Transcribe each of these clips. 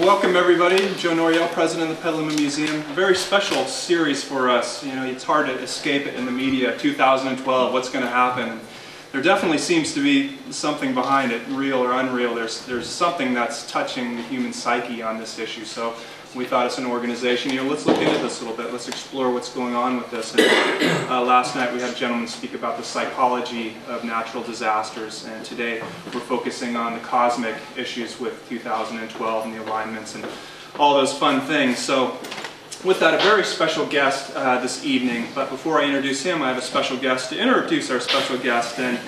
Welcome everybody, Joe Noriel, president of the Petaluma Museum. A very special series for us, you know, it's hard to escape it in the media, 2012, what's going to happen. There definitely seems to be something behind it, real or unreal. There's something that's touching the human psyche on this issue, so we thought as an organization, you know, let's look into this a little bit, let's explore what's going on with this. And, last night we had a gentleman speak about the psychology of natural disasters, and today we're focusing on the cosmic issues with 2012 and the alignments and all those fun things. So with that, a very special guest this evening, but before I introduce him, I have a special guest to introduce our special guest. And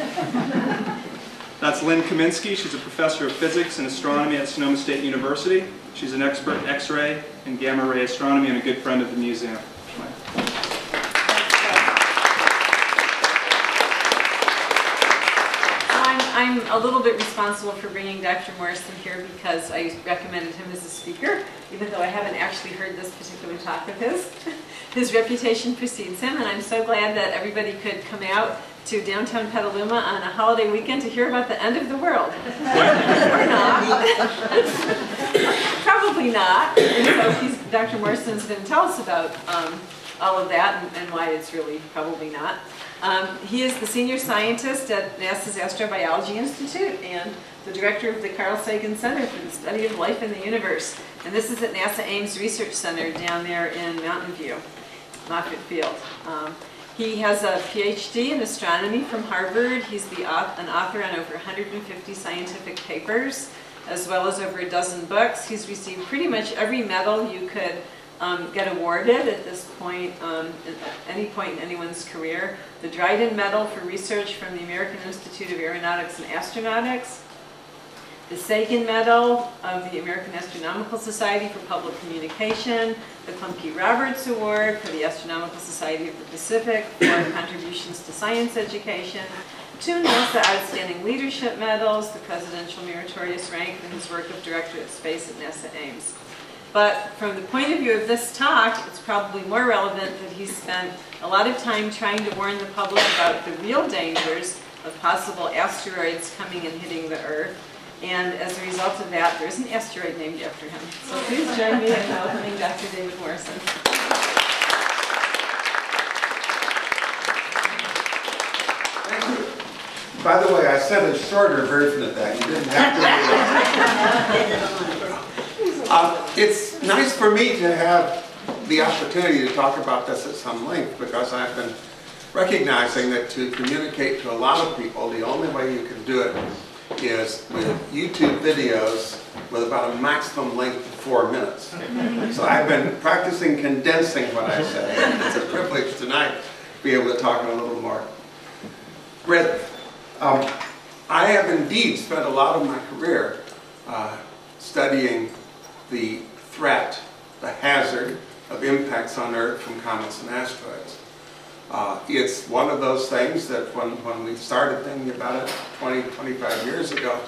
that's Lynn Kaminsky. She's a professor of physics and astronomy at Sonoma State University. She's an expert in X-ray and gamma ray astronomy and a good friend of the museum. I'm a little bit responsible for bringing Dr. Morrison here because I recommended him as a speaker, even though I haven't actually heard this particular talk of his. His reputation precedes him, and I'm so glad that everybody could come out to downtown Petaluma on a holiday weekend to hear about the end of the world. Or not. Probably not. And so Dr. Morrison's going to tell us about all of that and why it's really probably not. He is the senior scientist at NASA's Astrobiology Institute and the director of the Carl Sagan Center for the Study of Life in the Universe. And this is at NASA Ames Research Center down there in Mountain View, Moffett Field. He has a PhD in astronomy from Harvard. He's an author on over 150 scientific papers, as well as over a dozen books. He's received pretty much every medal you could get awarded at this point, at any point in anyone's career. The Dryden Medal for research from the American Institute of Aeronautics and Astronautics, the Sagan Medal of the American Astronomical Society for Public Communication, the Klumpke Roberts Award for the Astronomical Society of the Pacific for contributions to science education, 2 NASA Outstanding Leadership Medals, the Presidential Meritorious Rank, and his work of Director of Space at NASA Ames. But from the point of view of this talk, it's probably more relevant that he spent a lot of time trying to warn the public about the real dangers of possible asteroids coming and hitting the Earth. And as a result of that, there's an asteroid named after him. So please join me in welcoming Dr. David Morrison. Thank you. By the way, I said a shorter version of that. You didn't have to do that. It's nice for me to have the opportunity to talk about this at some length, because I've been recognizing that to communicate to a lot of people, the only way you can do it is with YouTube videos with about a maximum length of 4 minutes. So I've been practicing condensing what I say. It's a privilege tonight to be able to talk a little more breadth. I have indeed spent a lot of my career studying the threat, the hazard of impacts on Earth from comets and asteroids. It's one of those things that when we started thinking about it 20, 25 years ago,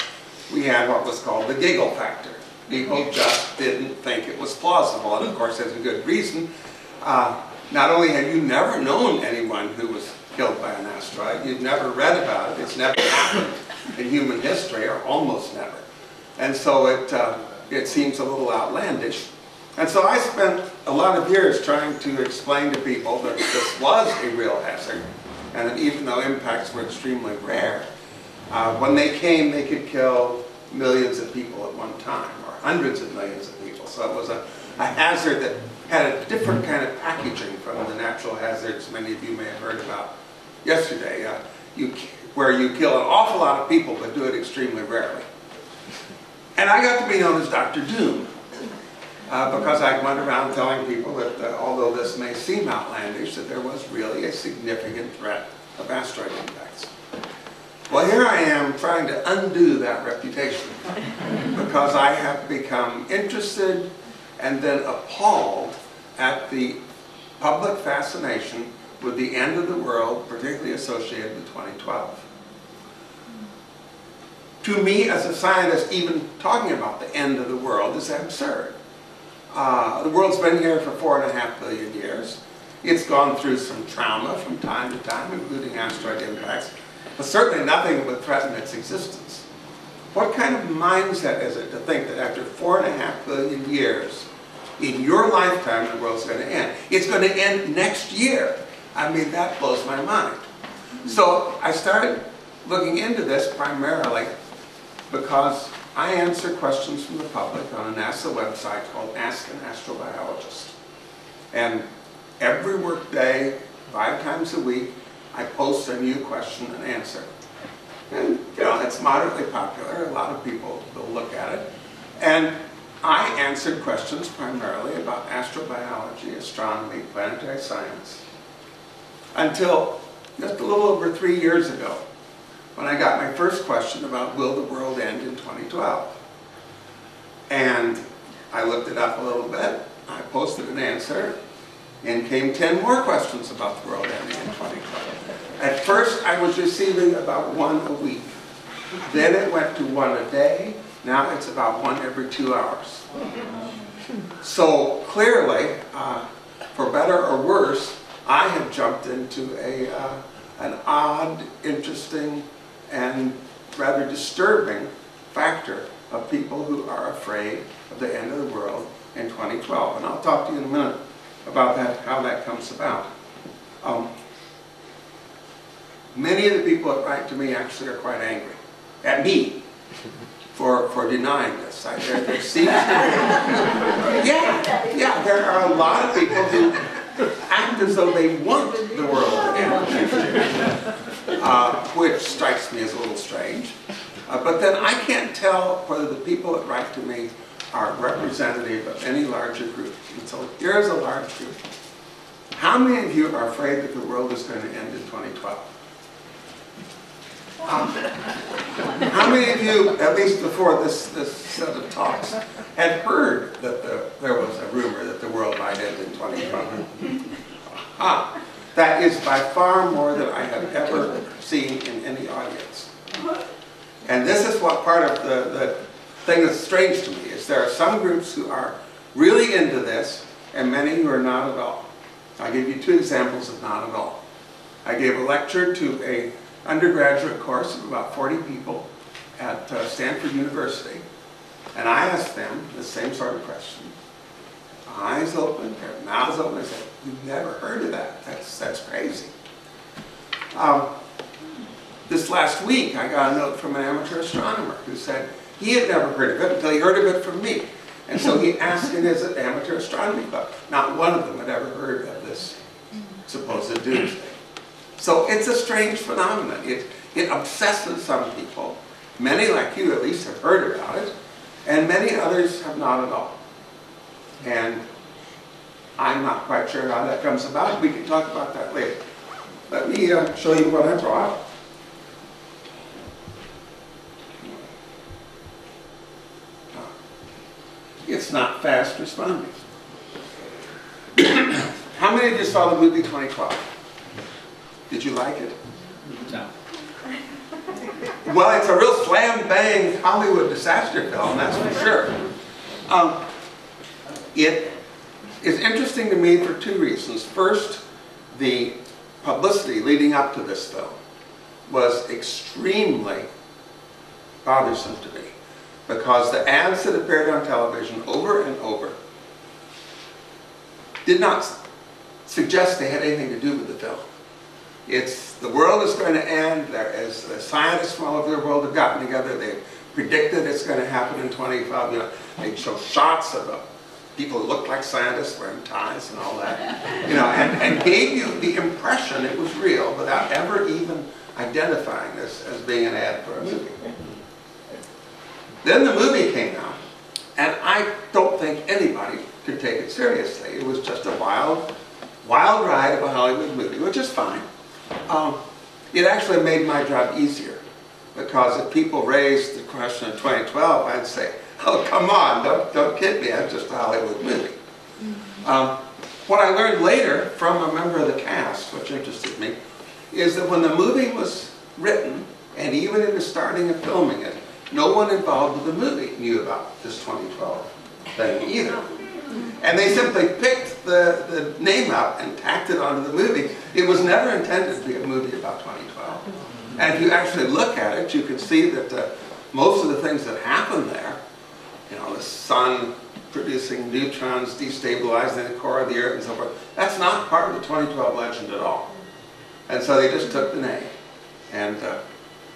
we had what was called the giggle factor. People just didn't think it was plausible, and of course there's a good reason. Not only had you never known anyone who was killed by an asteroid, you'd never read about it, it's never happened in human history, or almost never. And so it seems a little outlandish. And so I spent a lot of years trying to explain to people that this was a real hazard, and that even though impacts were extremely rare, when they came, they could kill millions of people at one time, or hundreds of millions of people. So it was a hazard that had a different kind of packaging from the natural hazards many of you may have heard about yesterday. where you kill an awful lot of people but do it extremely rarely. And I got to be known as Dr. Doom because I went around telling people that although this may seem outlandish, that there was really a significant threat of asteroid impacts. Well, here I am trying to undo that reputation because I have become interested and then appalled at the public fascination with the end of the world, particularly associated with 2012. To me, as a scientist, even talking about the end of the world is absurd. The world's been here for 4.5 billion years. It's gone through some trauma from time to time, including asteroid impacts, but certainly nothing would threaten its existence. What kind of mindset is it to think that after 4.5 billion years, in your lifetime, the world's going to end? It's going to end next year. I mean, that blows my mind. So I started looking into this primarily because I answer questions from the public on a NASA website called Ask an Astrobiologist. And every workday, 5 times a week, I post a new question and answer. And, you know, it's moderately popular. A lot of people will look at it. And I answered questions primarily about astrobiology, astronomy, planetary science, until just a little over 3 years ago, when I got my first question about will the world end in 2012. And I looked it up a little bit, I posted an answer, and came 10 more questions about the world ending in 2012. At first I was receiving about one a week, then it went to one a day, now it's about one every 2 hours. So clearly, for better or worse, I have jumped into a, an odd, interesting, and rather disturbing factor of people who are afraid of the end of the world in 2012. And I'll talk to you in a minute about that, how that comes about. Many of the people that write to me actually are quite angry at me for denying this. There seems to be, yeah, there are a lot of people who act as though they want the world to end, which strikes me as a little strange. But then I can't tell whether the people that write to me are representative of any larger group. And so here's a large group. How many of you are afraid that the world is going to end in 2012? How many of you, at least before this set of talks, had heard that there was a rumor that the world might end in 2012? Ah, that is by far more than I have ever seen in any audience. And this is what part of the thing that's strange to me is there are some groups who are really into this and many who are not at all. I'll give you 2 examples of not at all. I gave a lecture to a undergraduate course of about 40 people at Stanford University, and I asked them the same sort of question. Eyes open, their mouths open, I said, "You've never heard of that. That's crazy." This last week I got a note from an amateur astronomer who said he had never heard of it until he heard of it from me. And so he asked in his amateur astronomy club. Not one of them had ever heard of this supposed doomsday. So it's a strange phenomenon. It obsesses some people. Many, like you at least, have heard about it, and many others have not at all. And I'm not quite sure how that comes about. We can talk about that later. Let me show you what I brought. It's not fast responding. How many of you saw the movie 2012? Did you like it? No. Well, it's a real slam-bang Hollywood disaster film, that's for sure. It is interesting to me for 2 reasons. First, the publicity leading up to this film was extremely bothersome to me because the ads that appeared on television over and over did not suggest they had anything to do with the film. It's the world is going to end. As the scientists from all over the world have gotten together, they predicted it's going to happen in 2012. You know, they show shots of people who look like scientists wearing ties and all that. You know, and gave you the impression it was real without ever even identifying this as being an ad for a movie. Then the movie came out, and I don't think anybody could take it seriously. It was just a wild, wild ride of a Hollywood movie, which is fine. It actually made my job easier, because if people raised the question in 2012, I'd say, oh, come on, don't kid me, I'm just a Hollywood movie. What I learned later from a member of the cast, which interested me, is that when the movie was written, and even in the starting of filming it, no one involved in the movie knew about this 2012 thing either. And they simply picked the name up and tacked it onto the movie. It was never intended to be a movie about 2012. And if you actually look at it, you can see that most of the things that happened there, you know, the sun producing neutrons, destabilizing the core of the Earth and so forth, that's not part of the 2012 legend at all. And so they just took the name. And,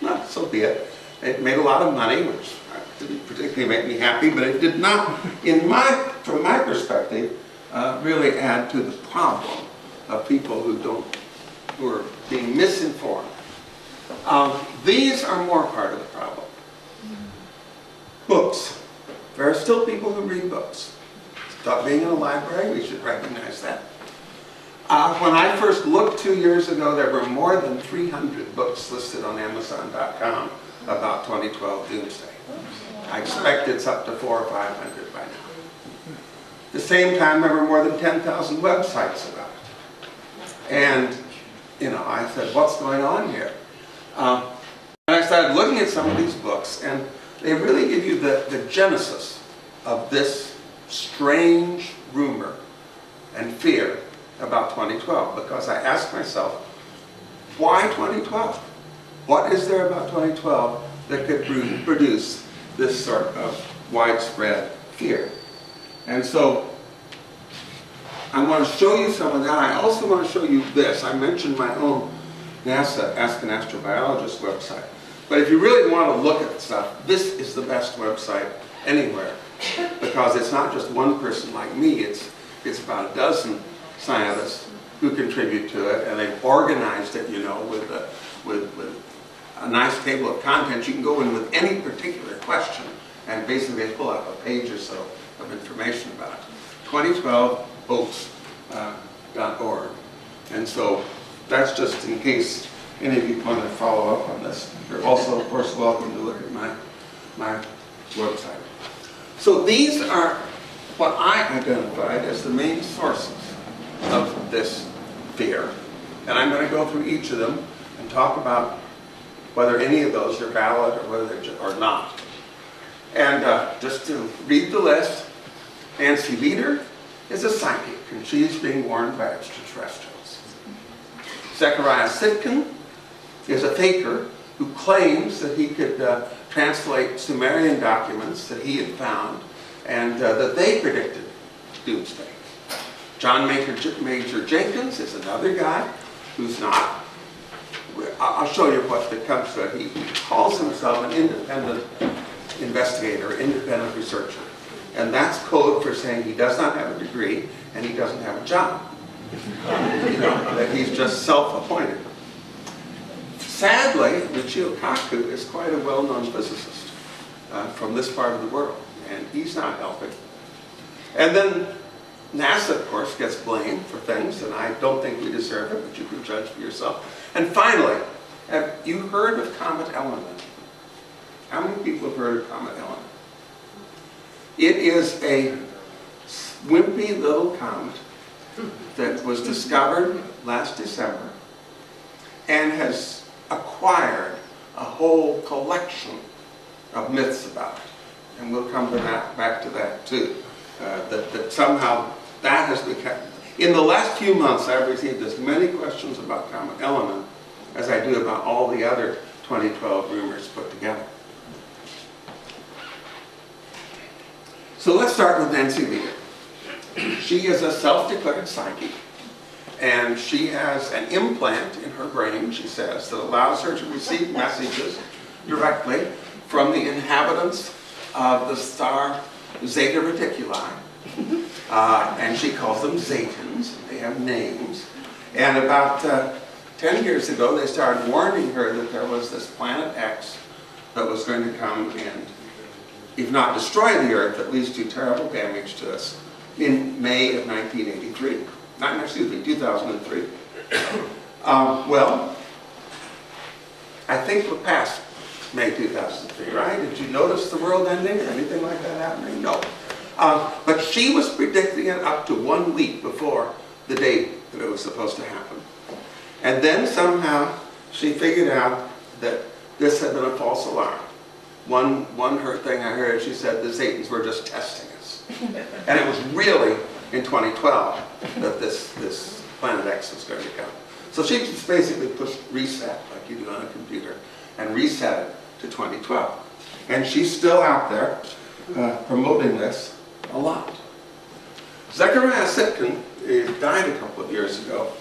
well, so be it. It made a lot of money, which didn't particularly make me happy, but it did not, from my perspective, really add to the problem of people who are being misinformed. These are more part of the problem. Books. There are still people who read books. Stop being in a library, we should recognize that. When I first looked 2 years ago, there were more than 300 books listed on Amazon.com about 2012 Doomsday. I expect it's up to 400 or 500 by now. At the same time, there were more than 10,000 websites about it. And, you know, I said, what's going on here? And I started looking at some of these books, and they really give you the genesis of this strange rumor and fear about 2012, because I asked myself, why 2012? What is there about 2012 that could produce this sort of widespread fear? And so I want to show you some of that. I also want to show you this. I mentioned my own NASA Ask an Astrobiologist website. But if you really want to look at stuff, this is the best website anywhere, because it's not just one person like me. It's about a dozen scientists who contribute to it, and they've organized it, you know, with a nice table of contents. You can go in with any particular question and basically pull up a page or so of information about it. 2012oaks.org. And so that's just in case any of you want to follow up on this. You're also, of course, welcome to look at my website. So these are what I identified as the main sources of this fear. And I'm going to go through each of them and talk about whether any of those are valid or whether they are not. And just to read the list, Nancy Lieder is a psychic, and she's being warned by extraterrestrials. Zecharia Sitchin is a faker who claims that he could translate Sumerian documents that he had found and that they predicted doomsday. John Major Jenkins is another guy who's not. I'll show you what becomes that. He calls himself an independent investigator, independent researcher. And that's code for saying he does not have a degree and he doesn't have a job. You know, that he's just self-appointed. Sadly, Michio Kaku is quite a well-known physicist from this part of the world, and he's not helping. And then NASA, of course, gets blamed for things, and I don't think we deserve it, but you can judge for yourself. And finally, have you heard of Comet Elenin? How many people have heard of Comet Elenin? It is a wimpy little comet that was discovered last December and has acquired a whole collection of myths about it. And we'll come to that, back to that, too. That somehow that has become... In the last few months, I've received as many questions about Comet Elenin as I do about all the other 2012 rumors put together. So let's start with Nancy Lieder. She is a self-declared psychic, and she has an implant in her brain, she says, that allows her to receive messages directly from the inhabitants of the star Zeta Reticuli, and she calls them Zetans. They have names. And about 10 years ago, they started warning her that there was this Planet X that was going to come and, if not destroy the Earth, at least do terrible damage to us in May of 1983. Not, excuse me, 2003. Well, I think we're past May 2003, right? Did you notice the world ending or anything like that happening? No. But she was predicting it up to 1 week before the date that it was supposed to happen. And then somehow she figured out that this had been a false alarm. One thing I heard, she said the Satans were just testing us. And it was really in 2012 that this Planet X was going to come. So she just basically pushed reset, like you do on a computer, and reset it to 2012. And she's still out there promoting this a lot. Zecharia Sitchin died a couple of years ago,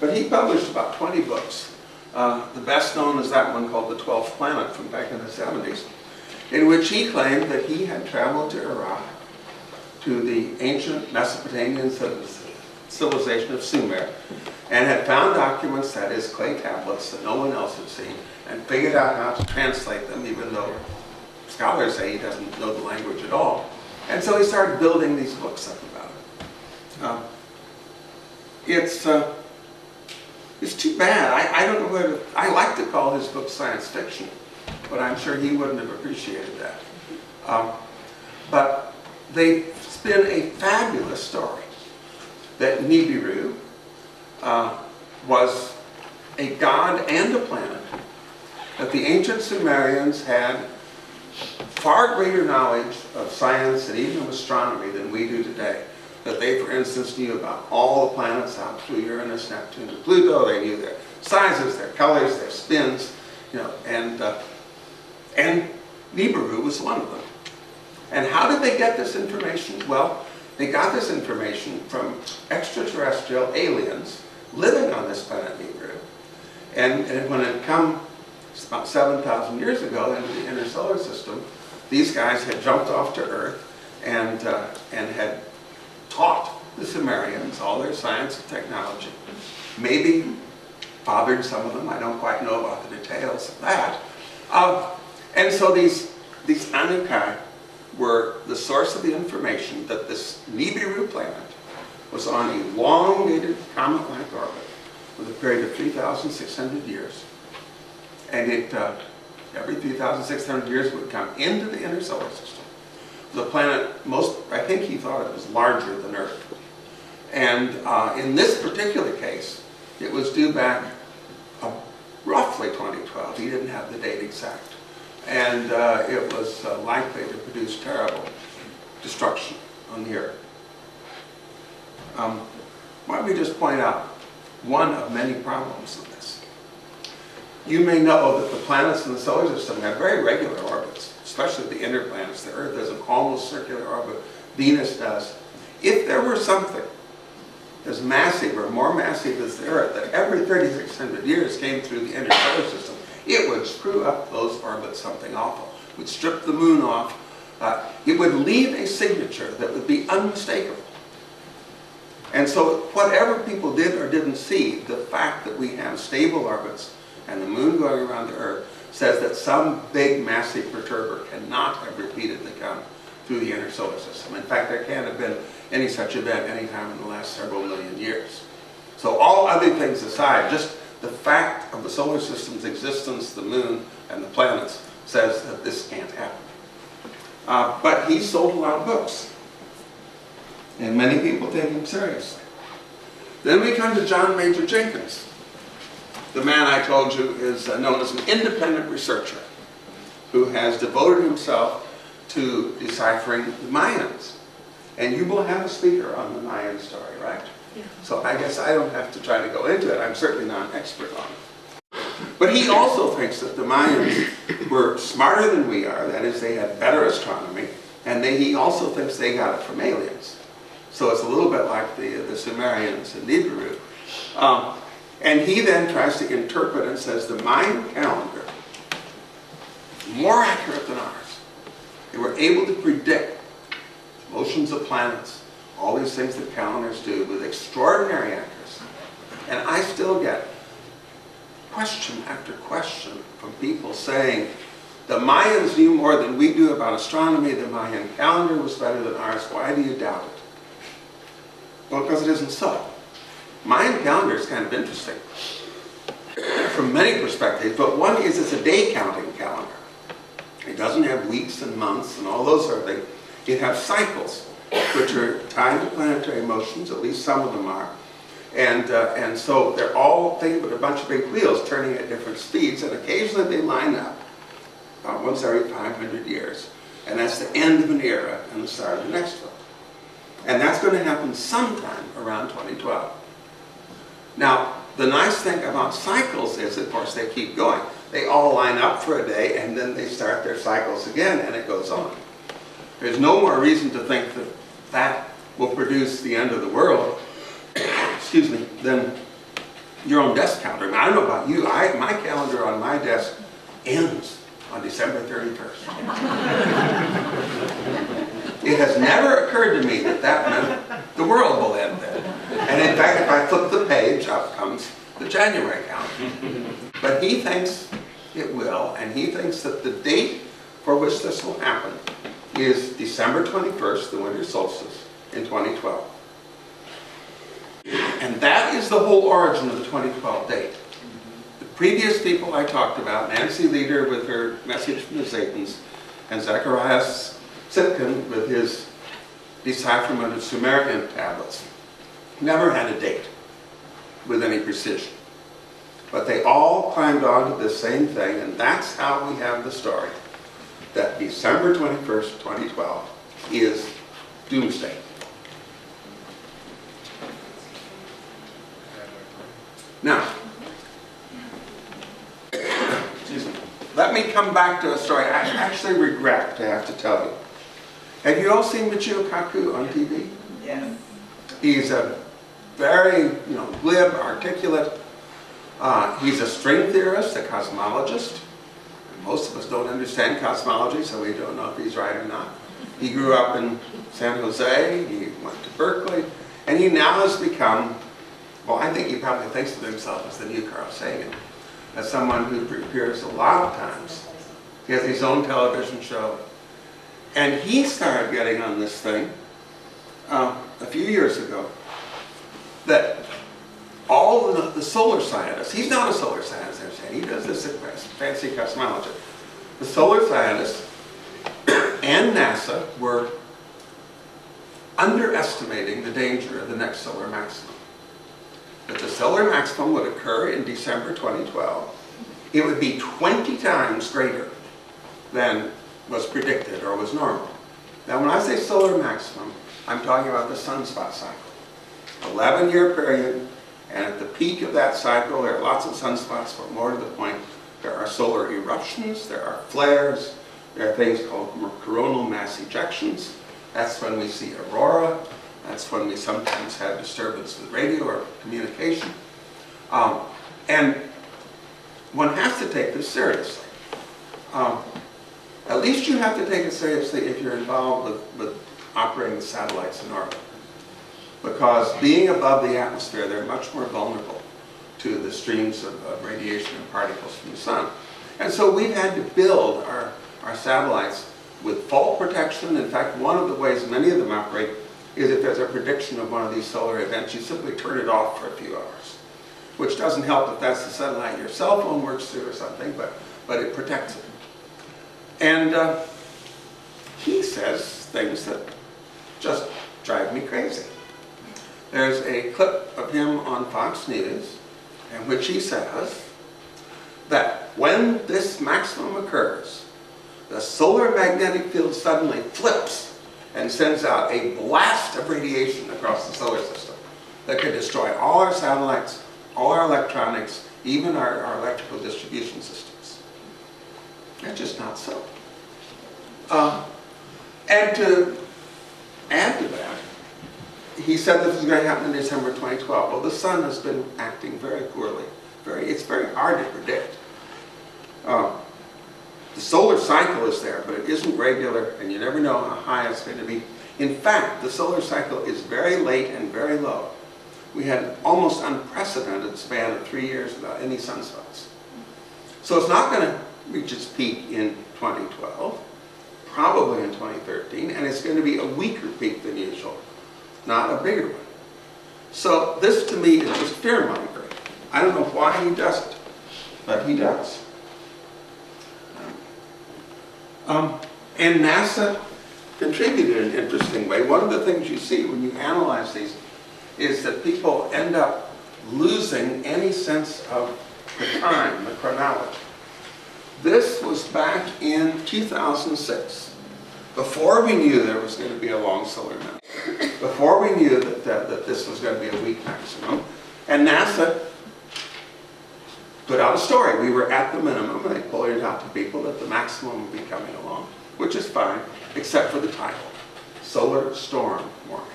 but he published about 20 books. The best known is that one called The 12th Planet from back in the 70s, in which he claimed that he had traveled to Iraq, to the ancient Mesopotamian civilization of Sumer, and had found documents, that is, clay tablets, that no one else had seen, and figured out how to translate them, even though scholars say he doesn't know the language at all. And so he started building these books up about it. It's too bad. I don't know whether, I like to call his book science fiction, but I'm sure he wouldn't have appreciated that. But it's been a fabulous story that Nibiru was a god and a planet, that the ancient Sumerians had far greater knowledge of science and even of astronomy than we do today. That they, for instance, knew about all the planets out through Uranus, Neptune, and Pluto. They knew their sizes, their colors, their spins, you know, and Nibiru was one of them. And how did they get this information? Well, they got this information from extraterrestrial aliens living on this planet Nibiru. And when it came about 7,000 years ago into the inner solar system, these guys had jumped off to Earth and had taught the Sumerians all their science and technology. Maybe fathered some of them. I don't quite know about the details of that. And so these Anunnaki were the source of the information that this Nibiru planet was on an elongated comet-like orbit with a period of 3,600 years. And it, every 3,600 years would come into the inner solar system. The planet, I think he thought it was larger than Earth. And in this particular case, it was due back roughly 2012. He didn't have the date exact. And it was likely to produce terrible destruction on the Earth. Why don't we just point out one of many problems of this. You may know that the planets in the solar system have very regular orbits, especially the inner planets. The Earth has an almost circular orbit. Venus does. If there were something as massive or more massive as the Earth that every 3,600 years came through the inner solar system, it would screw up those orbits something awful. It would strip the moon off. It would leave a signature that would be unmistakable. And so whatever people did or didn't see, the fact that we have stable orbits and the moon going around the Earth says that some big, massive perturber cannot have repeatedly come through the inner solar system. In fact, there can't have been any such event any time in the last several million years. So all other things aside, just the fact of the solar system's existence, the moon, and the planets, says that this can't happen. But he sold a lot of books, and many people take him seriously. Then we come to John Major Jenkins. The man I told you is known as an independent researcher who has devoted himself to deciphering the Mayans. And you will have a speaker on the Mayan story, right? Yeah. So I guess I don't have to try to go into it. I'm certainly not an expert on it. But he also thinks that the Mayans were smarter than we are, that is, they had better astronomy, and he also thinks they got it from aliens. So it's a little bit like the Sumerians and Nibiru. And he then tries to interpret and says the Mayan calendar, more accurate than ours, they were able to predict motions of planets, all these things that calendars do with extraordinary accuracy. And I still get question after question from people saying, the Mayans knew more than we do about astronomy, the Mayan calendar was better than ours, why do you doubt it? Well, because it isn't so. Mayan calendar is kind of interesting from many perspectives, but one is it's a day counting calendar. It doesn't have weeks and months and all those sort of things. It has cycles, which are tied to planetary motions, at least some of them are. And so they're all things with a bunch of big wheels turning at different speeds, and occasionally they line up about once every 500 years. And that's the end of an era and the start of the next one. And that's going to happen sometime around 2012. Now, the nice thing about cycles is, of course, they keep going. They all line up for a day, and then they start their cycles again, and it goes on. There's no more reason to think that that will produce the end of the world, excuse me, than your own desk calendar. Now, I don't know about you, my calendar on my desk ends on December 31st. It has never occurred to me that that meant the world will end then. And in fact, if I flip the page, up comes the January calendar. But he thinks it will, and he thinks that the date for which this will happen is December 21st, the winter solstice, in 2012. And that is the whole origin of the 2012 date. The previous people I talked about, Nancy Lieder with her message from the Satans, and Zecharia Sitchin with his decipherment of Sumerian tablets, never had a date with any precision. But they all climbed onto the same thing, and that's how we have the story that December 21st, 2012 is Doomsday. Now, excuse me, let me come back to a story I actually regret to have to tell you. Have you all seen Michio Kaku on TV? Yes. He's a very, glib, articulate, he's a string theorist, a cosmologist. Most of us don't understand cosmology, so we don't know if he's right or not. He grew up in San Jose, he went to Berkeley, and he now has become, well, I think he probably thinks of himself as the new Carl Sagan, as someone who appears a lot of times. He has his own television show. And he started getting on this thing a few years ago that all the solar scientists, he's not a solar scientist, I'm saying, he does this fancy cosmology. The solar scientists and NASA were underestimating the danger of the next solar maximum. That the solar maximum would occur in December 2012. It would be 20 times greater than was predicted or was normal. Now when I say solar maximum, I'm talking about the sunspot cycle. 11-year period. And at the peak of that cycle, there are lots of sunspots, but more to the point, there are solar eruptions, there are flares, there are things called coronal mass ejections. That's when we see aurora. That's when we sometimes have disturbance with radio or communication. And one has to take this seriously. At least you have to take it seriously if you're involved with operating the satellites in orbit. Because being above the atmosphere, they're much more vulnerable to the streams of radiation and particles from the sun. And so we've had to build our satellites with fault protection. In fact, one of the ways many of them operate is if there's a prediction of one of these solar events, you simply turn it off for a few hours, which doesn't help if that's the satellite your cell phone works through or something, but it protects it. And he says things that just drive me crazy. There's a clip of him on Fox News in which he says that when this maximum occurs, the solar magnetic field suddenly flips and sends out a blast of radiation across the solar system that could destroy all our satellites, all our electronics, even our electrical distribution systems. That's just not so. And to add to that, he said this was going to happen in December 2012. Well, the sun has been acting very poorly. It's very hard to predict. The solar cycle is there, but it isn't regular, and you never know how high it's going to be. In fact, the solar cycle is very late and very low. we had an almost unprecedented span of 3 years without any sunspots. So it's not going to reach its peak in 2012, probably in 2013, and it's going to be a weaker peak than usual, not a bigger one. So this to me is just fear-mongering. I don't know why he does it, but he does. And NASA contributed in an interesting way. One of the things you see when you analyze these is that people end up losing any sense of the time, the chronology. This was back in 2006, before we knew there was going to be a long solar night, before we knew that this was going to be a week maximum. And NASA put out a story. We were at the minimum, and they pointed out to people that the maximum would be coming along, which is fine, except for the title, Solar Storm Warning.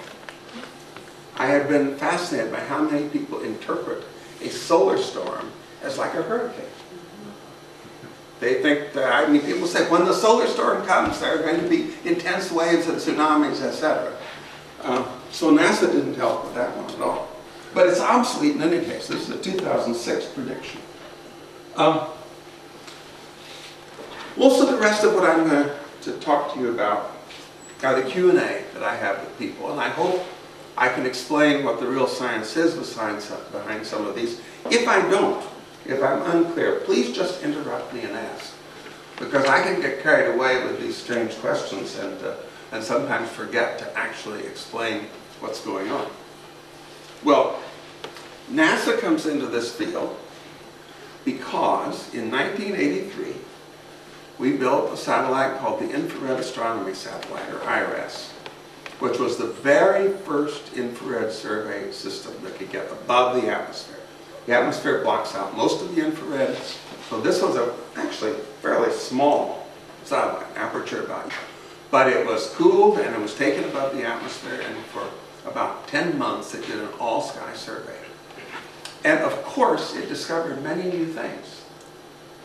I have been fascinated by how many people interpret a solar storm as like a hurricane. They think that, I mean, people say when the solar storm comes, there are going to be intense waves and tsunamis, etc. So NASA didn't help with that one at all. But it's obsolete in any case. This is a 2006 prediction. Most of the rest of what I'm going to talk to you about are the Q&A that I have with people, and I hope I can explain what the real science is behind some of these. If I don't, if I'm unclear, please just interrupt me and ask, because I can get carried away with these strange questions and sometimes forget to actually explain what's going on. Well, NASA comes into this field because in 1983 we built a satellite called the Infrared Astronomy Satellite, or IRAS, which was the very first infrared survey system that could get above the atmosphere. The atmosphere blocks out most of the infrared, so this was a actually fairly small satellite, aperture about, but it was cooled and it was taken above the atmosphere, and for about 10 months it did an all-sky survey. And of course it discovered many new things.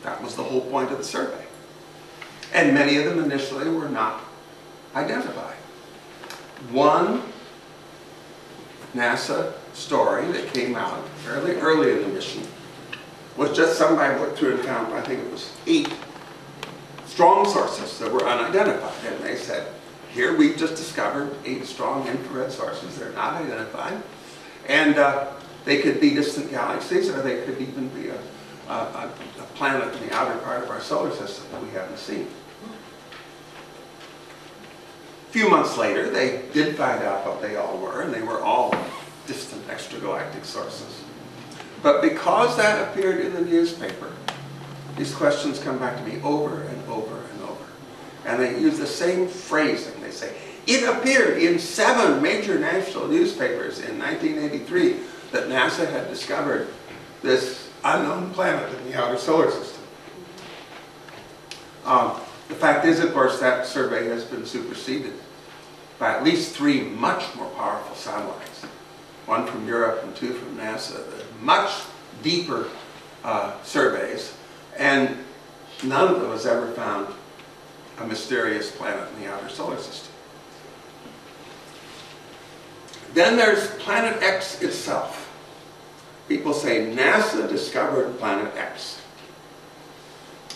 That was the whole point of the survey. And many of them initially were not identified. One NASA story that came out fairly early in the mission was just somebody went through and found, I think it was 8 strong sources that were unidentified, and they said, here we've just discovered 8 strong infrared sources that are not identified, and they could be distant galaxies, or they could even be a planet in the outer part of our solar system that we haven't seen. A few months later, they did find out what they all were, and they were all distant extragalactic sources. But because that appeared in the newspaper, these questions come back to me over and over and over. And they use the same phrasing. They say, it appeared in 7 major national newspapers in 1983 that NASA had discovered this unknown planet in the outer solar system. The fact is, of course, that survey has been superseded by at least 3 much more powerful satellites, one from Europe and 2 from NASA, much deeper surveys, and none of them has ever found a mysterious planet in the outer solar system. Then there's Planet X itself. People say NASA discovered Planet X.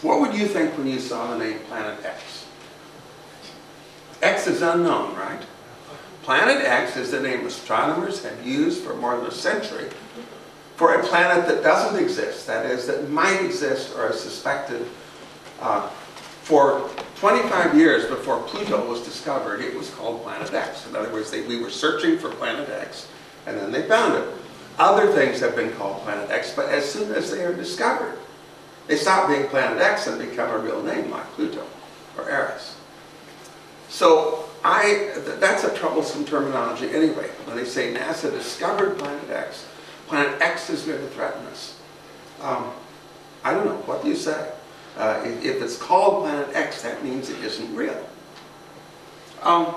What would you think when you saw the name Planet X? X is unknown, right? Planet X is the name astronomers have used for more than a century for a planet that doesn't exist, that is, that might exist or is suspected. For 25 years before Pluto was discovered, it was called Planet X. In other words, we were searching for Planet X, and then they found it. Other things have been called Planet X, but as soon as they are discovered, they stop being Planet X and become a real name like Pluto or Eris. So that's a troublesome terminology anyway. When they say NASA discovered Planet X is going to threaten us. I don't know. What do you say? If it's called Planet X, that means it isn't real. Have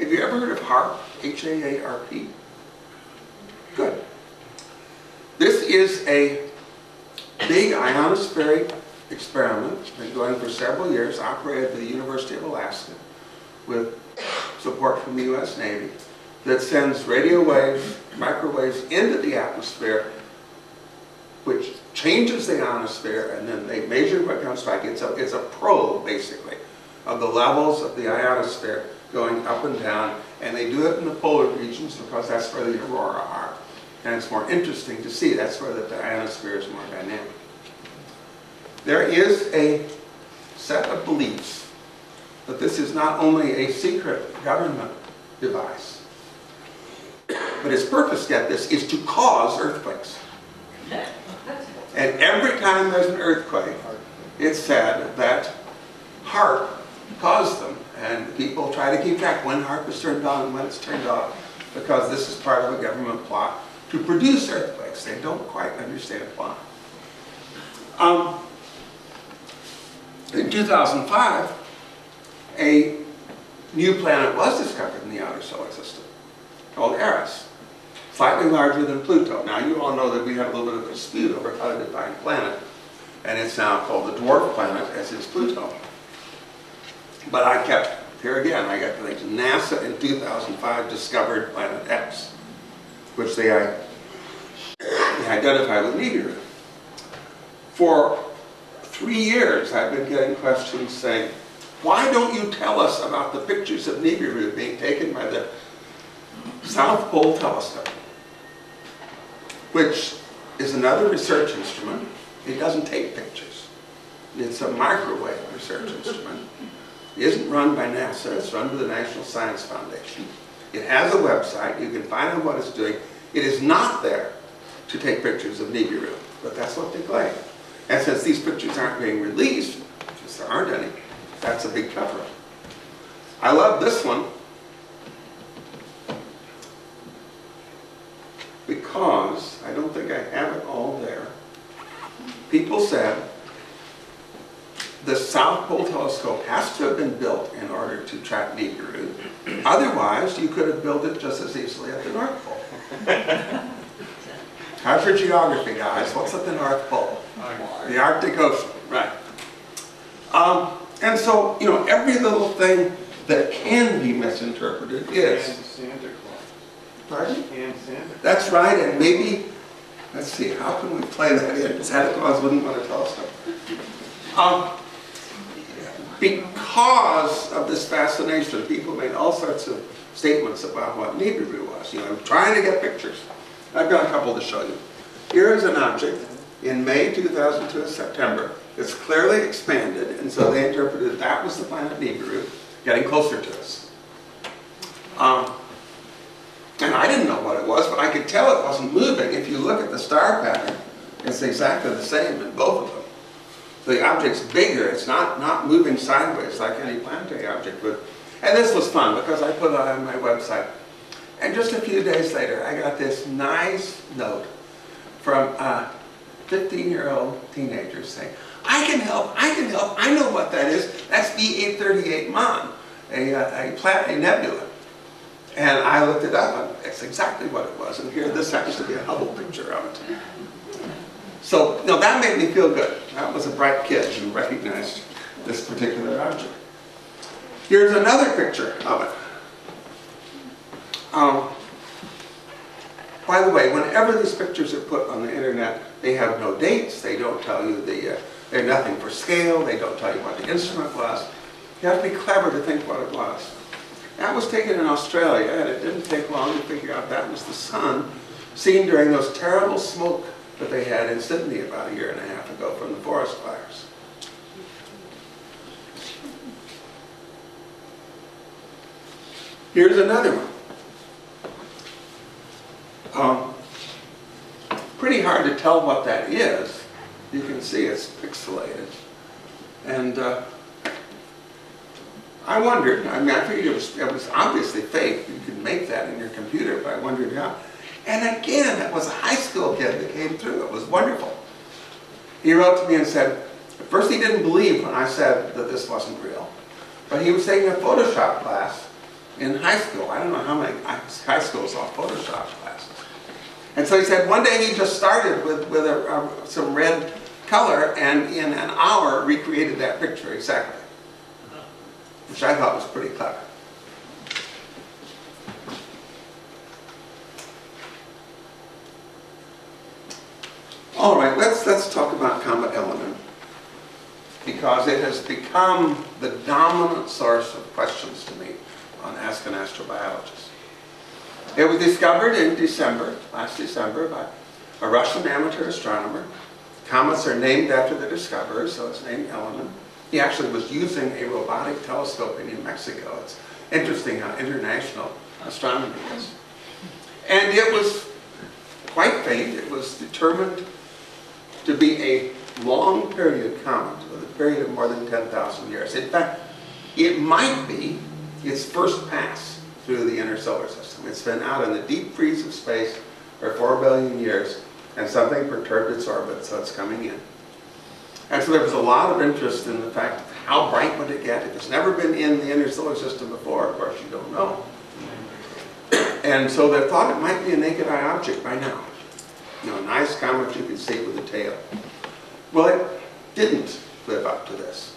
you ever heard of HAARP? H-A-A-R-P? Good. This is a big ionospheric experiment that's been going for several years, operated at the University of Alaska with support from the U.S. Navy, that sends radio waves microwaves into the atmosphere, which changes the ionosphere, and then they measure what comes back. It's a probe, basically, of the levels of the ionosphere going up and down, and they do it in the polar regions because that's where the aurora are. And it's more interesting to see. That's where the ionosphere is more dynamic. There is a set of beliefs that this is not only a secret government device, but its purpose, get this, is to cause earthquakes. And every time there's an earthquake, it's said that HAARP caused them, and people try to keep track when HAARP is turned on and when it's turned off, because this is part of a government plot to produce earthquakes. They don't quite understand why. In 2005, a new planet was discovered in the outer solar system called Eris, slightly larger than Pluto. Now, you all know that we had a little bit of a dispute over how to define planet, and it's now called the dwarf planet, as is Pluto. But I kept, here again, I got to think, NASA in 2005 discovered Planet X, which they identified with Nibiru. For 3 years, I've been getting questions saying, why don't you tell us about the pictures of Nibiru being taken by the South Pole Telescope, which is another research instrument. It doesn't take pictures. It's a microwave research instrument. It isn't run by NASA. It's run by the National Science Foundation. It has a website. You can find out what it's doing. It is not there to take pictures of Nibiru, but that's what they claim. And since these pictures aren't being released, because there aren't any, that's a big cover-up. I love this one because, I don't think I have it all there, people said the South Pole Telescope has to have been built in order to track Nibiru. Otherwise, you could have built it just as easily at the North Pole. Time for geography, guys. What's at the North Pole? The Arctic Ocean, right. And so, you know, every little thing that can be misinterpreted is... And Santa Claus. Pardon? And Santa. That's right, and maybe... Let's see, how can we play that in? Santa Claus wouldn't want to tell us stuff. Because of this fascination, people made all sorts of statements about what Nibiru was. You know, I'm trying to get pictures. I've got a couple to show you. Here is an object in May 2002 to September. It's clearly expanded, and so they interpreted that was the planet Nibiru getting closer to us. And I didn't know what it was, but I could tell it wasn't moving. If you look at the star pattern, it's exactly the same in both of them. The object's bigger. It's not moving sideways like any planetary object would. And this was fun because I put it on my website. And just a few days later, I got this nice note from a 15-year-old teenager saying, I can help, I can help, I know what that is. That's B838 MON, a nebula. And I looked it up, and that's exactly what it was. And here, this happens to be a Hubble picture of it. So, no, that made me feel good. That was a bright kid who recognized this particular object. Here's another picture of it. By the way, whenever these pictures are put on the internet, they have no dates, they don't tell you the, they're nothing for scale, they don't tell you what the instrument was. You have to be clever to think what it was. That was taken in Australia, and it didn't take long to figure out that was the sun, seen during those terrible smoke that they had in Sydney about a year and a half ago from the forest fires. Here's another one. Pretty hard to tell what that is. You can see it's pixelated. And I wondered, I mean, I figured it was obviously fake. You could make that in your computer, but I wondered how. And again, it was a high school kid that came through. It was wonderful. He wrote to me and said, at first he didn't believe when I said that this wasn't real, but he was taking a Photoshop class in high school. I don't know how many high schools off Photoshop classes. And so he said one day he just started with some red color, and in an hour recreated that picture exactly, which I thought was pretty clever. All right, let's talk about Comet Elenin, because it has become the dominant source of questions to me on Ask an Astrobiologist. It was discovered in December, last December, by a Russian amateur astronomer. Comets are named after the discoverer, so it's named Elenin. He actually was using a robotic telescope in New Mexico. It's interesting how international astronomy is. And it was quite faint. It was determined to be a long period comet, with a period of more than 10,000 years. In fact, it might be its first pass through the inner solar system. It's been out in the deep freeze of space for 4 billion years, and something perturbed its orbit, so it's coming in. And so there was a lot of interest in the fact of how bright would it get. If it's never been in the inner solar system before, of course you don't know. And so they thought it might be a naked eye object by now. You know, a nice comet you can see with a tail. Well, it didn't live up to this.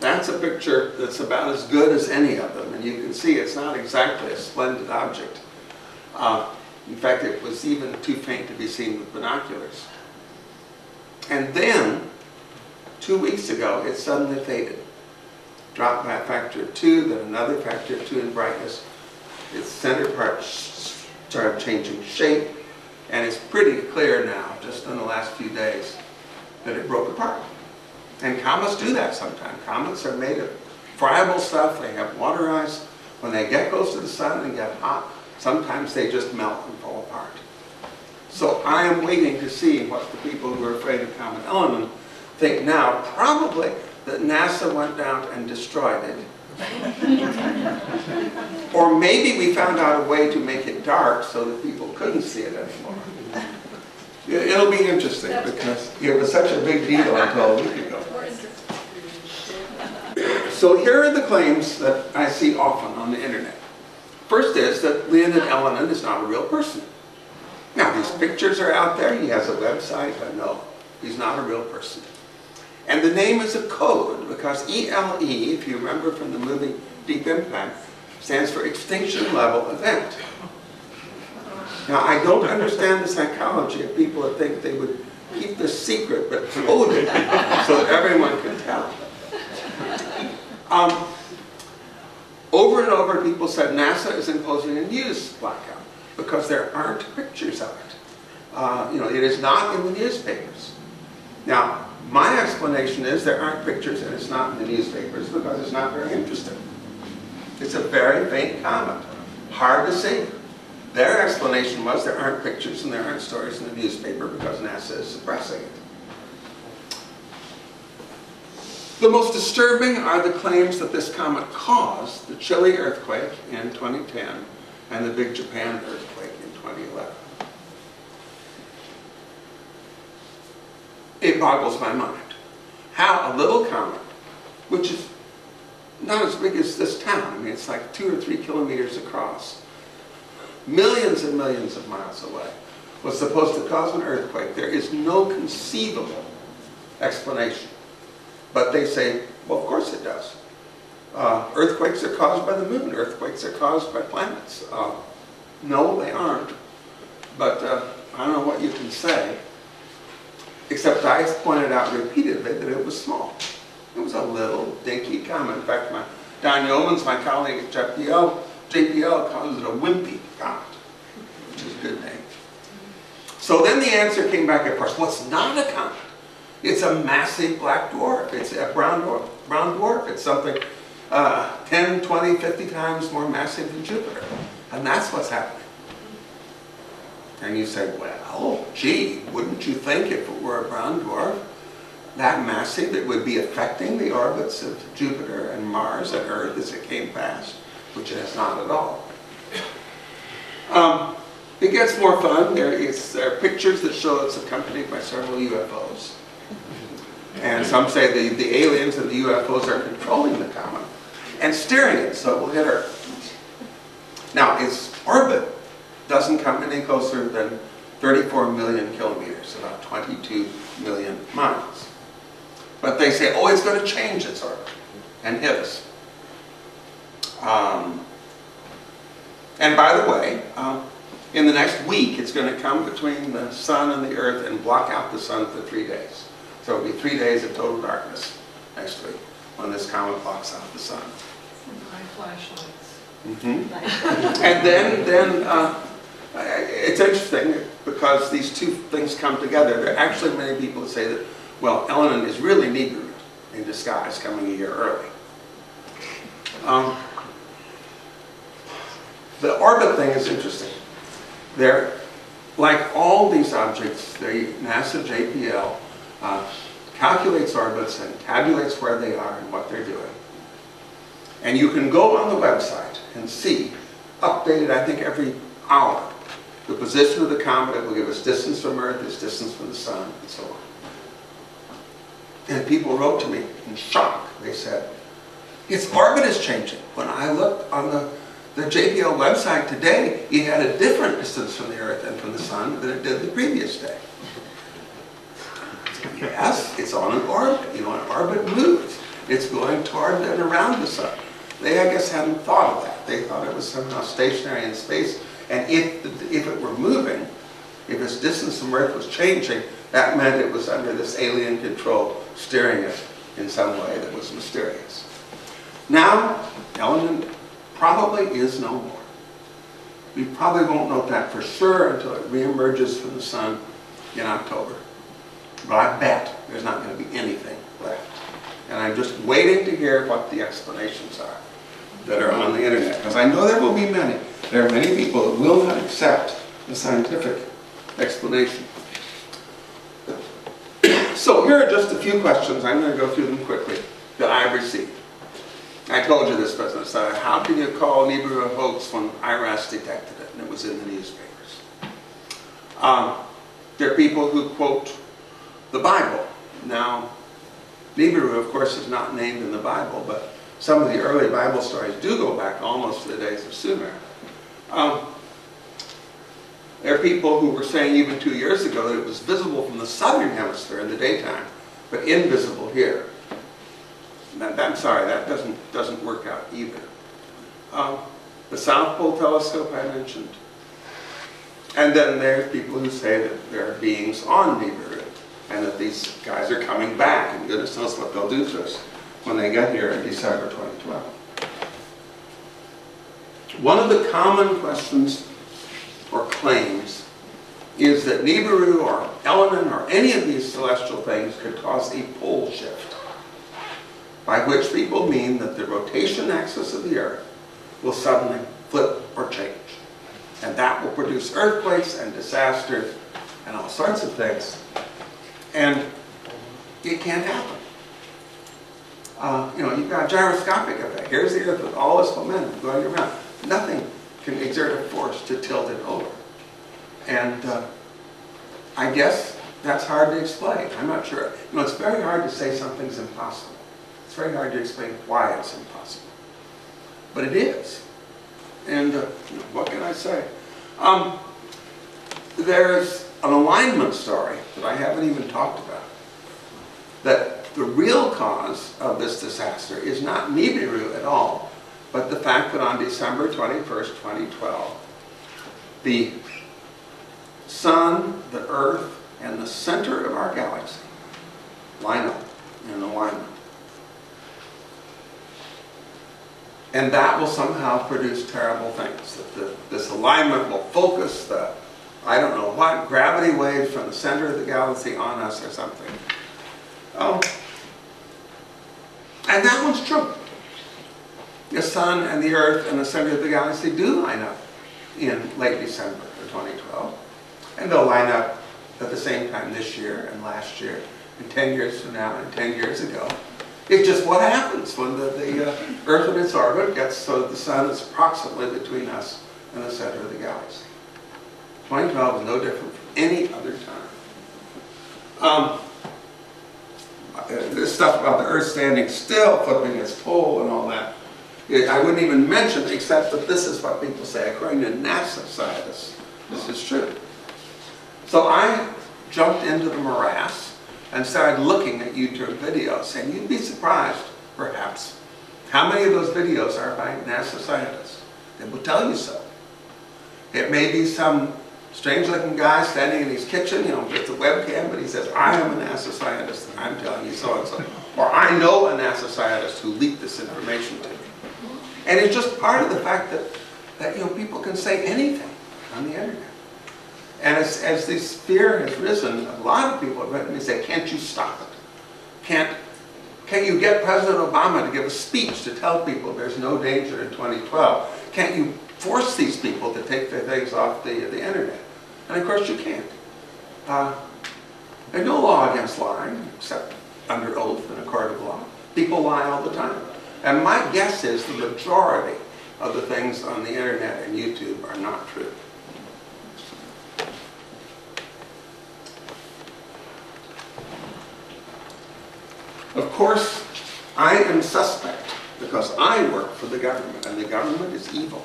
That's a picture that's about as good as any of them, and you can see it's not exactly a splendid object. In fact, it was even too faint to be seen with binoculars. And then, 2 weeks ago, it suddenly faded. Dropped by a factor of 2, then another factor of 2 in brightness. Its center part started changing shape, and it's pretty clear now, just in the last few days, that it broke apart. And comets do that sometimes. Comets are made of friable stuff. They have water ice. When they get close to the sun and get hot, sometimes they just melt and fall apart. So I am waiting to see what the people who are afraid of Comet Elenin think now. Probably that NASA went out and destroyed it. Or maybe we found out a way to make it dark so that people couldn't see it anymore. It'll be interesting, because it was such a big deal until a week ago. So here are the claims that I see often on the internet. First is that Lynn Elenin is not a real person. Now, these pictures are out there. He has a website, but no, he's not a real person. And the name is a code, because ELE, if you remember from the movie Deep Impact, stands for Extinction Level Event. Now, I don't understand the psychology of people that think they would keep this secret, but code it so that everyone can tell. Over and over, people said NASA is imposing a news blackout because there aren't pictures of it. It is not in the newspapers. Now, my explanation is there aren't pictures and it's not in the newspapers because it's not very interesting. It's a very faint comet, hard to see. Their explanation was there aren't pictures and there aren't stories in the newspaper because NASA is suppressing it. The most disturbing are the claims that this comet caused the Chile earthquake in 2010 and the big Japan earthquake in 2011. It boggles my mind how a little comet, which is not as big as this town, I mean it's like 2 or 3 kilometers across, millions and millions of miles away, was supposed to cause an earthquake. There is no conceivable explanation. But they say, well, of course it does. Earthquakes are caused by the moon. Earthquakes are caused by planets. No, they aren't. But I don't know what you can say, except I pointed out repeatedly that it was small. It was a little, dinky comet. In fact, Don Yeomans, my colleague at JPL calls it a wimpy comet, which is a good name. So then the answer came back, of course, well, it's not a comet. It's a massive black dwarf. It's a brown dwarf. It's something 10, 20, 50 times more massive than Jupiter. And that's what's happening. And you say, well, gee, wouldn't you think if it were a brown dwarf that massive it would be affecting the orbits of Jupiter and Mars and Earth as it came past? Which it is not at all. It gets more fun. There are pictures that show it's accompanied by several UFOs. And some say the aliens and the UFOs are controlling the comet and steering it so it will hit Earth. Now, its orbit doesn't come any closer than 34 million kilometers, about 22 million miles. But they say, oh, it's going to change its orbit and hit us. And by the way, In the next week, it's going to come between the sun and the earth and block out the sun for 3 days. So it'll be 3 days of total darkness next week when this comet blocks out the sun. And my flashlights. Mm-hmm. And then it's interesting because these two things come together. There are actually many people that say that, well, Elenin is really Nibiru in disguise coming a year early. The orbit thing is interesting. They're, like all these objects, the NASA JPL calculates orbits and tabulates where they are and what they're doing. And you can go on the website and see, updated I think every hour, the position of the comet. It will give us distance from Earth, its distance from the sun, and so on. And people wrote to me in shock. They said, its orbit is changing. When I looked on the JPL website today, it had a different distance from the Earth and from the sun than it did the previous day. Yes, it's on an orbit. You know, an orbit moves. It's going toward and around the sun. They, I guess, hadn't thought of that. They thought it was somehow stationary in space. And if it were moving, if its distance from Earth was changing, that meant it was under this alien control steering it in some way that was mysterious. Now, Elenin probably is no more. We probably won't know that for sure until it reemerges from the sun in October. But I bet there's not going to be anything left. And I'm just waiting to hear what the explanations are that are on the internet, because I know there will be many. There are many people that will not accept the scientific explanation. So here are just a few questions. I'm going to go through them quickly that I've received. I told you this, President. So how can you call Nibiru a hoax when IRAS detected it and it was in the newspapers? There are people who quote the Bible. Now, Nibiru, of course, is not named in the Bible, but some of the early Bible stories do go back almost to the days of Sumer. There are people who were saying even 2 years ago that it was visible from the southern hemisphere in the daytime, but invisible here. I'm sorry, that doesn't work out either. The South Pole Telescope I mentioned. And then there's people who say that there are beings on Nibiru and that these guys are coming back, and goodness knows what they'll do to us when they get here in December 2012. One of the common questions or claims is that Nibiru or Elenin or any of these celestial things could cause a pole shift, by which people mean that the rotation axis of the Earth will suddenly flip or change. And that will produce earthquakes and disasters and all sorts of things. And it can't happen. You know, you've got a gyroscopic effect. Here's the Earth with all its momentum going around. Nothing can exert a force to tilt it over. And I guess that's hard to explain. I'm not sure. You know, it's very hard to say something's impossible. It's very hard to explain why it's impossible, but it is. And what can I say? There's an alignment story that I haven't even talked about, that the real cause of this disaster is not Nibiru at all, but the fact that on December 21st, 2012, the sun, the earth, and the center of our galaxy line up in alignment. And that will somehow produce terrible things. That this alignment will focus the, I don't know what, gravity waves from the center of the galaxy on us or something. Oh. And that one's true. The sun and the earth and the center of the galaxy do line up in late December of 2012. And they'll line up at the same time this year and last year and 10 years from now and 10 years ago. It's just what happens when the Earth in its orbit gets so that the sun is approximately between us and the center of the galaxy. 2012 is no different from any other time. This stuff about the Earth standing still, flipping its pole and all that, I wouldn't even mention, except that this is what people say, according to NASA scientists. This is true. So I jumped into the morass and started looking at YouTube videos, and you'd be surprised, perhaps, how many of those videos are by NASA scientists. They will tell you so. It may be some strange-looking guy standing in his kitchen, you know, with the webcam, but he says, I am a NASA scientist, and I'm telling you so-and-so. Or I know a NASA scientist who leaked this information to me. And it's just part of the fact that, you know, people can say anything on the internet. And as this fear has risen, a lot of people have written and said, can't you stop it? Can't you get President Obama to give a speech to tell people there's no danger in 2012? Can't you force these people to take their things off the internet? And of course you can't. There's no law against lying, except under oath in a court of law. People lie all the time. And my guess is the majority of the things on the internet and YouTube are not true. Of course, I am suspect because I work for the government, and the government is evil.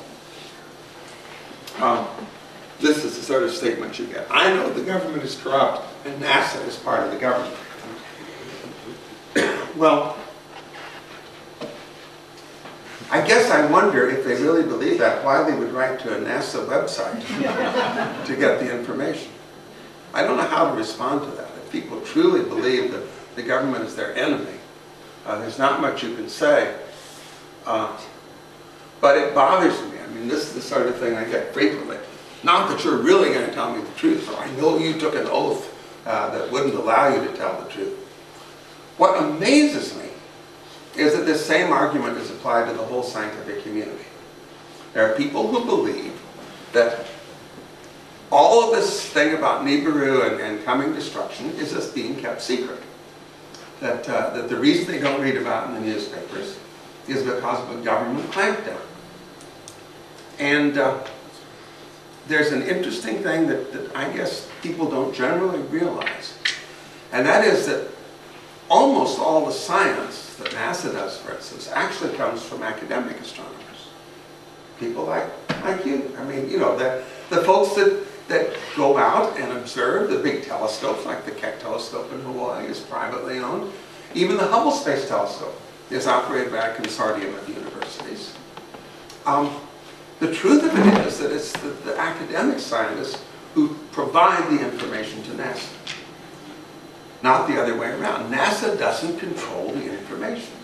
This is the sort of statement you get. I know the government is corrupt, and NASA is part of the government. Well, I guess I wonder if they really believe that, why they would write to a NASA website to get the information. I don't know how to respond to that. If people truly believe that the government is their enemy, there's not much you can say. But it bothers me. I mean, this is the sort of thing I get frequently. Not that you're really going to tell me the truth, or I know you took an oath that wouldn't allow you to tell the truth. What amazes me is that this same argument is applied to the whole scientific community. There are people who believe that all of this thing about Nibiru and coming destruction is just being kept secret. That the reason they don't read about in the newspapers is because of a government clampdown. And there's an interesting thing that I guess people don't generally realize, and that is that almost all the science that NASA does, for instance, actually comes from academic astronomers. People like you. I mean, you know, the folks that go out and observe the big telescopes, like the Keck telescope in Hawaii is privately owned. Even the Hubble Space Telescope is operated by a consortium of universities. The truth of it is that it's the academic scientists who provide the information to NASA, not the other way around. NASA doesn't control the information.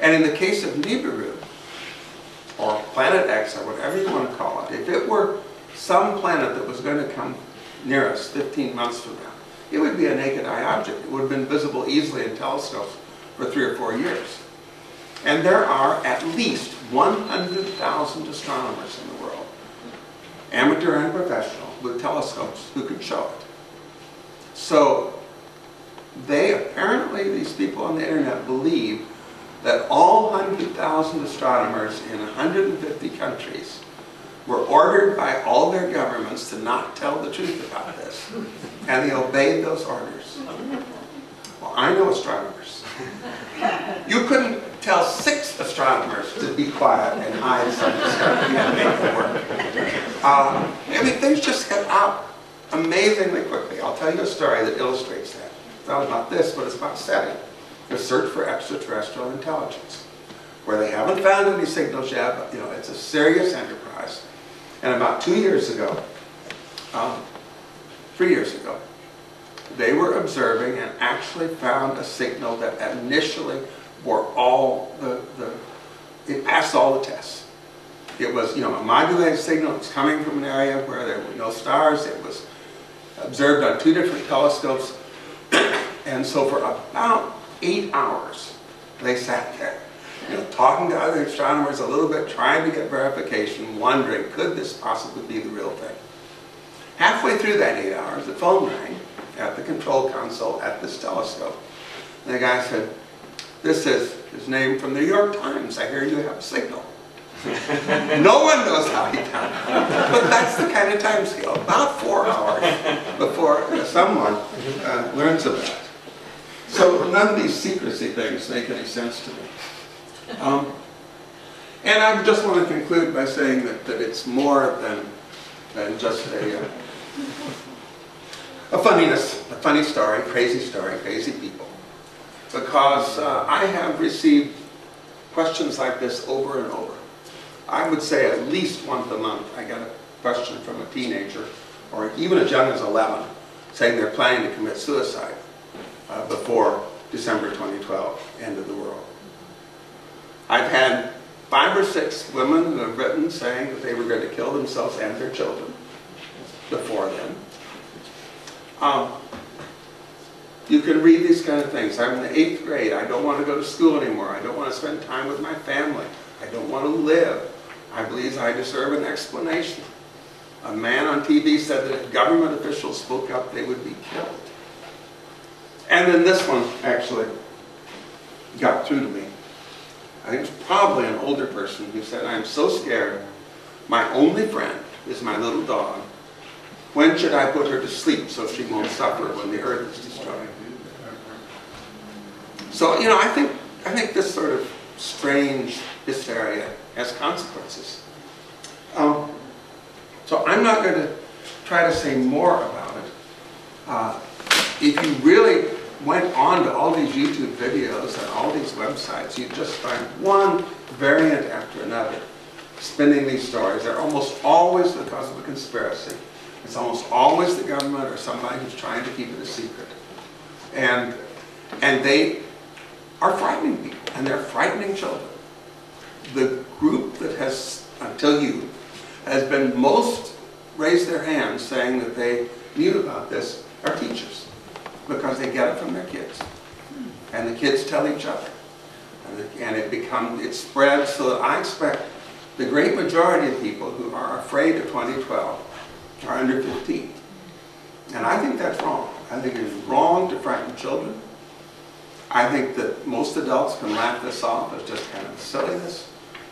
And in the case of Nibiru, or Planet X, or whatever you want to call it, if it were some planet that was going to come near us 15 months from now, it would be a naked eye object. It would have been visible easily in telescopes for 3 or 4 years. And there are at least 100,000 astronomers in the world, amateur and professional, with telescopes who could show it. So they apparently, these people on the internet, believe that all 100,000 astronomers in 150 countries were ordered by all their governments to not tell the truth about this. And they obeyed those orders. Well, I know astronomers. You couldn't tell 6 astronomers to be quiet and hide some discovery and make it work. I mean, things just get out amazingly quickly. I'll tell you a story that illustrates that. It's not about this, but it's about SETI, the search for extraterrestrial intelligence, where they haven't found any signals yet, but you know, it's a serious enterprise. And about 2 years ago, 3 years ago, they were observing and actually found a signal that initially wore all it passed all the tests. It was, you know, a modulated signal. It was coming from an area where there were no stars. It was observed on 2 different telescopes. And so for about 8 hours, they sat there, you know, talking to other astronomers a little bit, trying to get verification, wondering, could this possibly be the real thing? Halfway through that 8 hours, the phone rang at the control console at this telescope. And the guy said, this is his name from the New York Times. I hear you have a signal. No one knows how he found it. But that's the kind of time scale, about 4 hours before someone learns about it. So none of these secrecy things make any sense to me. And I just want to conclude by saying that it's more than just a funniness, a funny story, crazy people. Because I have received questions like this over and over. I would say at least once a month I get a question from a teenager or even as young as 11 saying they're planning to commit suicide before December 2012, end of the world. I've had 5 or 6 women who have written saying that they were going to kill themselves and their children before then. You can read these kind of things. I'm in the 8th grade. I don't want to go to school anymore. I don't want to spend time with my family. I don't want to live. I believe I deserve an explanation. A man on TV said that if government officials spoke up, they would be killed. And then this one actually got through to me. I think it's probably an older person who said, I'm so scared. My only friend is my little dog. When should I put her to sleep so she won't suffer when the earth is destroyed? So, you know, I think this sort of strange hysteria has consequences. So I'm not going to try to say more about it. If you really went on to all these YouTube videos and all these websites, you'd just find one variant after another spinning these stories. They're almost always because of a conspiracy. It's almost always the government or somebody who's trying to keep it a secret. And they are frightening people, and they're frightening children. The group that has, until you, has been most raised their hands saying that they knew about this are teachers, because they get it from their kids. And the kids tell each other. And it spreads, so that I expect the great majority of people who are afraid of 2012 are under 15. And I think that's wrong. I think it's wrong to frighten children. I think that most adults can laugh this off as just kind of silliness,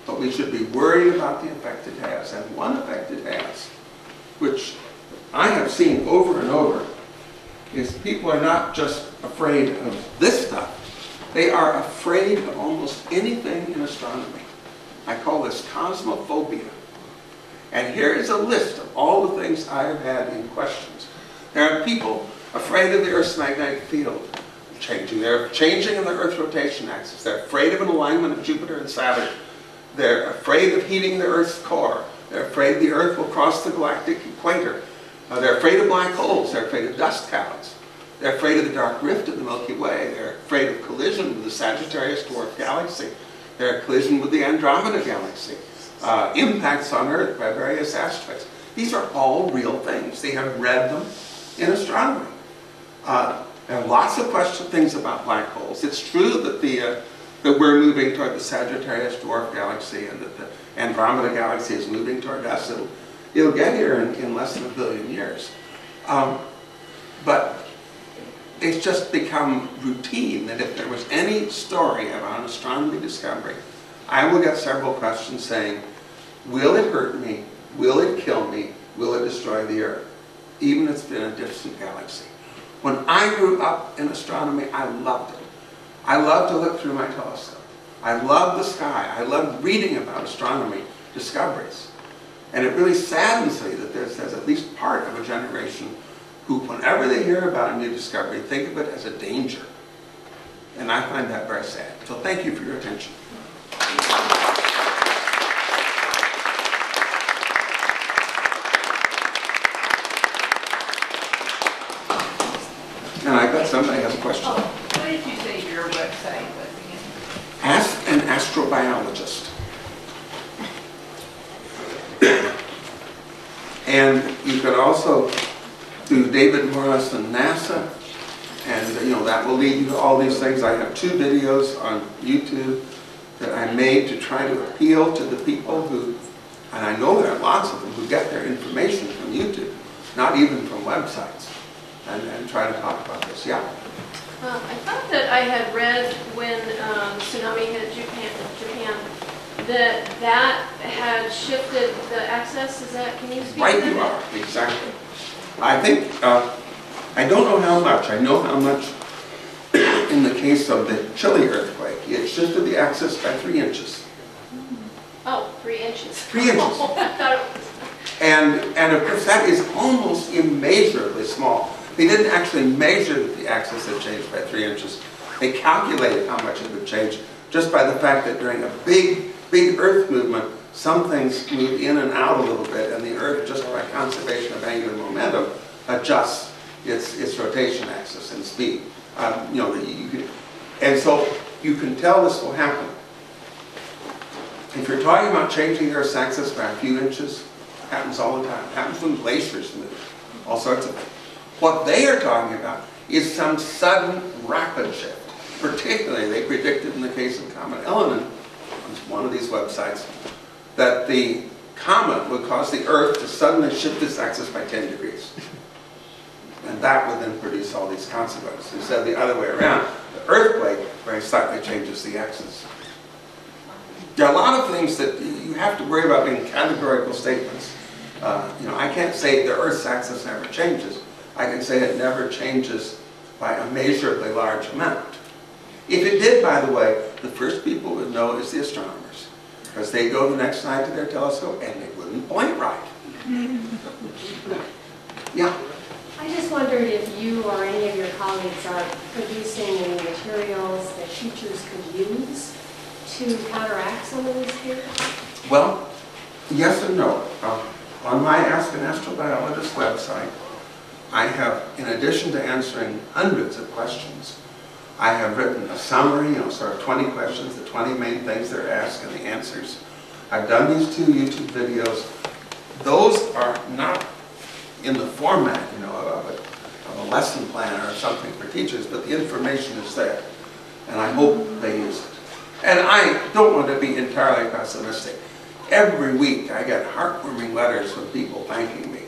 but we should be worried about the effect it has. And one effect it has, which I have seen over and over, is people are not just afraid of this stuff. They are afraid of almost anything in astronomy. I call this cosmophobia. And here is a list of all the things I have had in questions. There are people afraid of the Earth's magnetic field changing. They're changing of the Earth's rotation axis. They're afraid of an alignment of Jupiter and Saturn. They're afraid of heating the Earth's core. They're afraid the Earth will cross the galactic equator. They're afraid of black holes. They're afraid of dust clouds. They're afraid of the dark rift of the Milky Way. They're afraid of collision with the Sagittarius dwarf galaxy. They're collision with the Andromeda galaxy. Impacts on Earth by various asteroids. These are all real things. They have read them in astronomy. There are lots of things about black holes. It's true that that we're moving toward the Sagittarius dwarf galaxy and that the Andromeda galaxy is moving toward us. It'll get here in less than 1 billion years. But it's just become routine that if there was any story about an astronomy discovery, I will get several questions saying, will it hurt me? Will it kill me? Will it destroy the Earth? Even if it's been a distant galaxy. When I grew up in astronomy, I loved it. I loved to look through my telescope. I loved the sky. I loved reading about astronomy discoveries. And it really saddens me that there's at least part of a generation who, whenever they hear about a new discovery, think of it as a danger. And I find that very sad. So thank you for your attention. And I bet somebody has a question. Oh, what did you say your website was again? Ask an astrobiologist. And you could also do David Morrison, NASA, and you know that will lead you to all these things. I have 2 videos on YouTube that I made to try to appeal to the people who, and I know there are lots of them who get their information from YouTube, not even from websites. And try to talk about this. Yeah? I thought that I had read when tsunami hit Japan that had shifted the access. Is that, can you speak right to that? Right, you are, exactly. I think, I don't know how much. I know how much in the case of the Chile earthquake, it shifted the axis by 3 inches. Oh, 3 inches. 3 inches. I thought it was... And of course that is almost immeasurably small. They didn't actually measure that the axis had changed by 3 inches. They calculated how much it would change just by the fact that during a big, big earth movement, some things move in and out a little bit, and the Earth, just by conservation of angular momentum, adjusts its rotation axis and speed. And so you can tell this will happen. If you're talking about changing the Earth's axis by a few inches, happens all the time. Happens when glaciers move, all sorts of things. What they are talking about is some sudden, rapid shift. Particularly, they predicted in the case of Comet Elenin, on one of these websites, that the comet would cause the Earth to suddenly shift its axis by 10 degrees. And that would then produce all these consequences. Instead of the other way around, the earthquake very slightly changes the axis. There are a lot of things that you have to worry about being categorical statements. I can't say the Earth's axis never changes. I can say it never changes by a measurably large amount. If it did, by the way, the first people would know is the astronomers, because they go the next night to their telescope and they wouldn't point right. Yeah? I just wondered if you or any of your colleagues are producing any materials that teachers could use to counteract some of these theories? Well, yes and no. On my Ask an Astrobiologist website, I have, in addition to answering hundreds of questions, I have written a summary, sort of 20 questions, the 20 main things they're asked and the answers. I've done these 2 YouTube videos. Those are not in the format, of a lesson plan or something for teachers, but the information is there, and I hope they use it. And I don't want to be entirely pessimistic. Every week I get heartwarming letters from people thanking me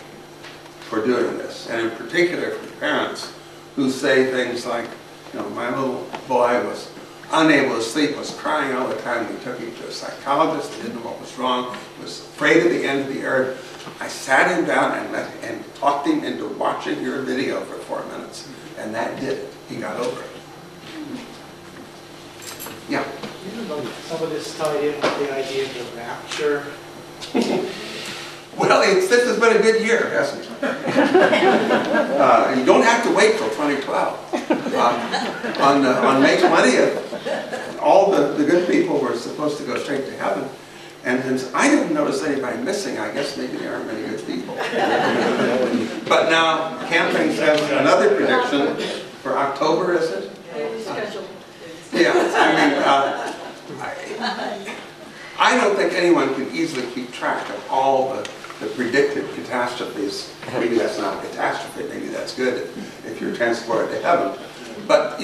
for doing this, and in particular from parents who say things like, my little boy was unable to sleep, was crying all the time. We took him to a psychologist, didn't know what was wrong, was afraid of the end of the earth. I sat him down and talked him into watching your video for 4 minutes, and that did it. He got over it. Yeah? Isn't some of this tied in with the idea of the rapture? Well, this has been a good year, hasn't it? You don't have to wait till 2012. On May 20th, all the good people were supposed to go straight to heaven. And since I didn't notice anybody missing, I guess maybe there aren't many good people. But now, Camping says another prediction for October, is it? Yeah, I don't think anyone can easily keep track of all the predicted catastrophes. Maybe that's not a catastrophe, maybe that's good if you're transported to heaven. But,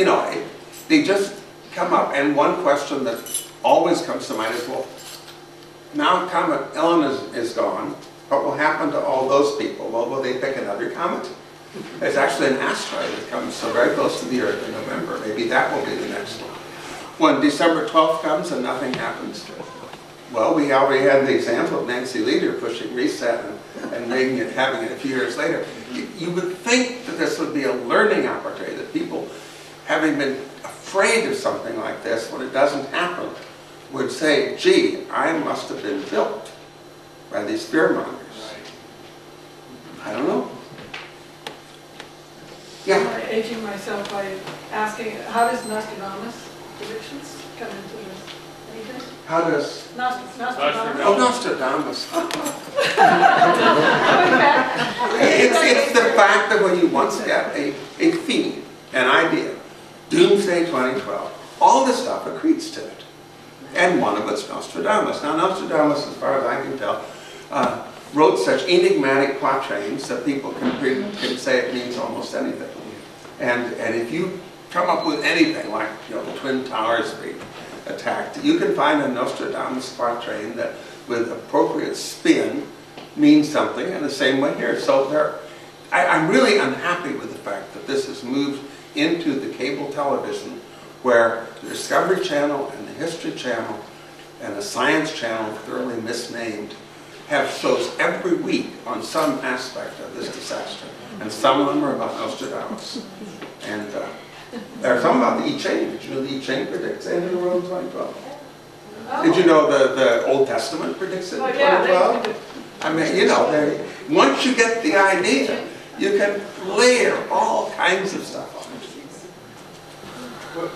they just come up. And one question that always comes to mind is, well, now Comet Elenin is gone. What will happen to all those people? Well, will they pick another comet? There's actually an asteroid that comes so very close to the Earth in November. Maybe that will be the next one. When December 12th comes and nothing happens to it. Well, we already had the example of Nancy Lieder pushing reset and making it, having it a few years later. You would think that this would be a learning opportunity, that people, having been afraid of something like this, when it doesn't happen, would say, gee, I must have been built by these fearmongers. I don't know. Yeah? I'm aging myself by asking, how does Nostradamus predictions come into this? How does... Nostradamus. Oh, Nostradamus. It's the fact that when you once get a theme, an idea, Doomsday 2012, all this stuff accretes to it. And one of it's Nostradamus. Now, Nostradamus, as far as I can tell, wrote such enigmatic quatrains that people can say it means almost anything. And if you come up with anything, like the Twin Towers attacked, you can find a Nostradamus quatrain that, with appropriate spin, means something, and the same way here. So I'm really unhappy with the fact that this has moved into the cable television, where the Discovery Channel and the History Channel and the Science Channel, thoroughly misnamed, have shows every week on some aspect of this disaster, and some of them are about Nostradamus. And there are some about the I Ching. Did you know the I Ching predicts the end of the world in 2012? Oh. Did you know the Old Testament predicts it in 2012? Yeah, once you get the idea, you can layer all kinds of stuff on it.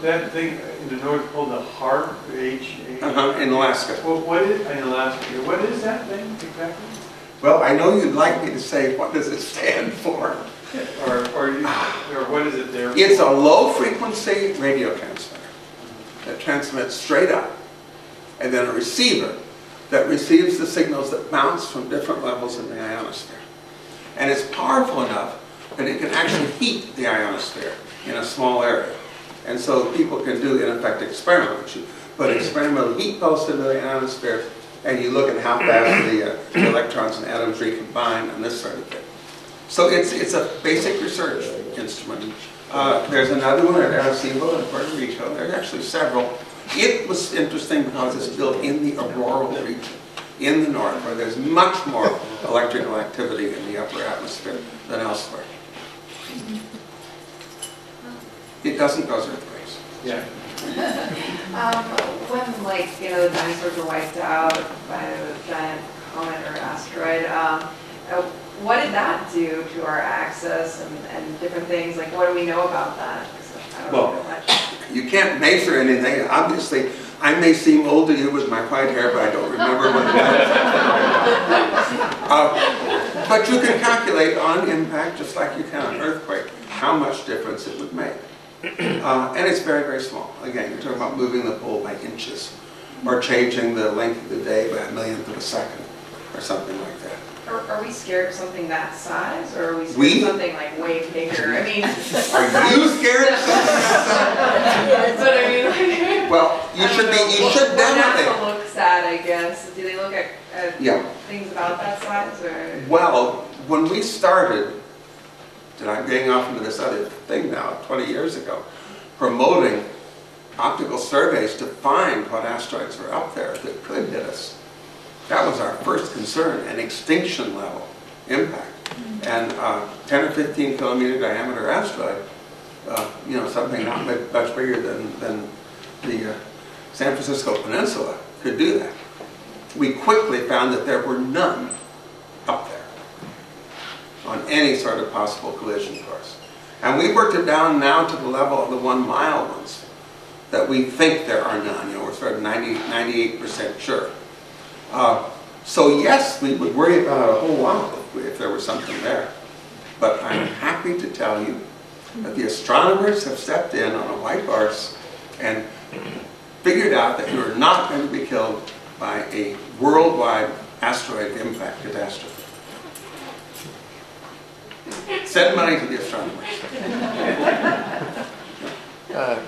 That thing in the North Pole, the HAARP, in Alaska. Well, what is in Alaska? What is that thing exactly? Well, I know you'd like me to say what does it stand for, or what is it there? It's a low-frequency radio transmitter that transmits straight up, and then a receiver that receives the signals that bounce from different levels in the ionosphere, and it's powerful enough that it can actually heat the ionosphere in a small area. And so people can do, in effect, experiments. You put experimental heat pulse into the ionosphere, and you look at how fast the electrons and atoms recombine, and this sort of thing. So it's a basic research instrument. There's another one at Arecibo in Puerto Rico. There's actually several. It was interesting because it's built in the auroral region, in the north, where there's much more electrical activity in the upper atmosphere than elsewhere. It doesn't cause earthquakes. Yeah. When, like, you know, the dinosaurs were wiped out by a giant comet or asteroid, what did that do to our access and different things? Like, what do we know about that? Well, you can't measure anything. Obviously, I may seem old to you with my white hair, but I don't remember when that was. But you can calculate on impact, just like you can on earthquake, how much difference it would make. And it's very, very small. Again, you're talking about moving the pole by inches, or changing the length of the day by 1/1,000,000th of a second, or something like that. Are we scared of something that size, or are we scared of something like way bigger? I mean, are you scared of something that size? That's what I mean. Well, you should be. You should definitely. What NASA looks at, I guess. Do they look at things about that size, or? Well, when we started. And I'm getting off into this other thing now, 20 years ago, promoting optical surveys to find what asteroids were out there that could hit us. That was our first concern, an extinction level impact. And 10 or 15 kilometer diameter asteroid, you know, something not much bigger than the San Francisco Peninsula could do that. We quickly found that there were none up there on any sort of possible collision course. And we worked it down now to the level of the 1 mile ones, that we think there are none. You know, we're sort of 98% sure. So yes, we would worry about a whole lot if there was something there. But I'm happy to tell you that the astronomers have stepped in on a white horse and figured out that you're not going to be killed by a worldwide asteroid impact catastrophe. Send money to the astronomers.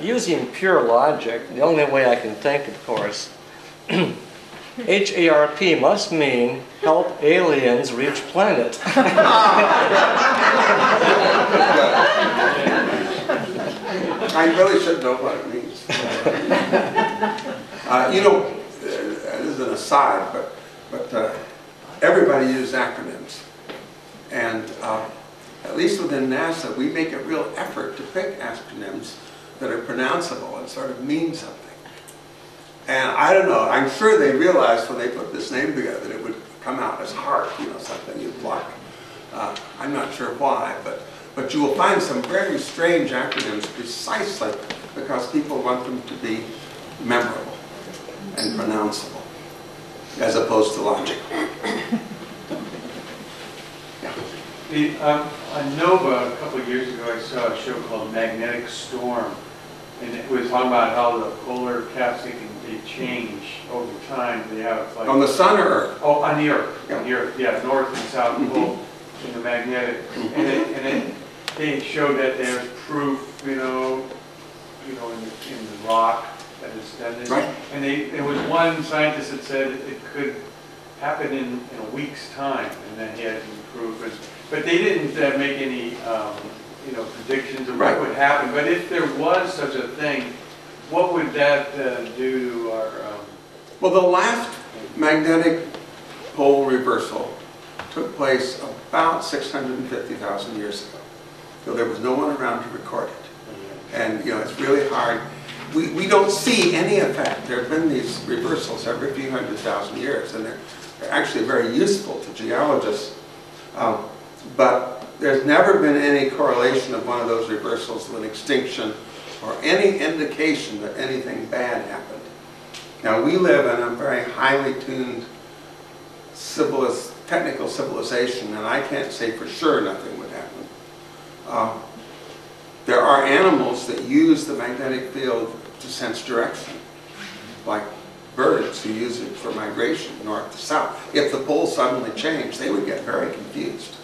Using pure logic, the only way I can think, of course, HAARP must mean help aliens reach planet. I really should know what it means. You know, this is an aside, but everybody uses acronyms. And at least within NASA, we make a real effort to pick acronyms that are pronounceable and sort of mean something. And I don't know, I'm sure they realized when they put this name together that it would come out as HAARP, you know, something you'd block. I'm not sure why, but you will find some very strange acronyms precisely because people want them to be memorable and pronounceable, as opposed to logic. On NOVA, a couple of years ago, I saw a show called Magnetic Storm, and it was talking about how the polar caps, they change over time. They have, like, on the sun or Earth? Oh, on the Earth. Yeah. On the Earth, yeah, North and South Pole, in the magnetic, and they showed that there's proof, you know, in the rock that it's done this. Right. And there was one scientist that said it could happen in a week's time, and then he had to improve it. But they didn't make any, you know, predictions of what would happen. But if there was such a thing, what would that do to our? Well, the last magnetic pole reversal took place about 650,000 years ago. So there was no one around to record it, and you know, it's really hard. We don't see any effect. There have been these reversals every few 100,000 years, and they're actually very useful to geologists. But there's never been any correlation of one of those reversals with an extinction or any indication that anything bad happened. Now, we live in a very highly tuned technical civilization, and I can't say for sure nothing would happen. There are animals that use the magnetic field to sense direction, like birds who use it for migration north to south. If the poles suddenly changed, they would get very confused.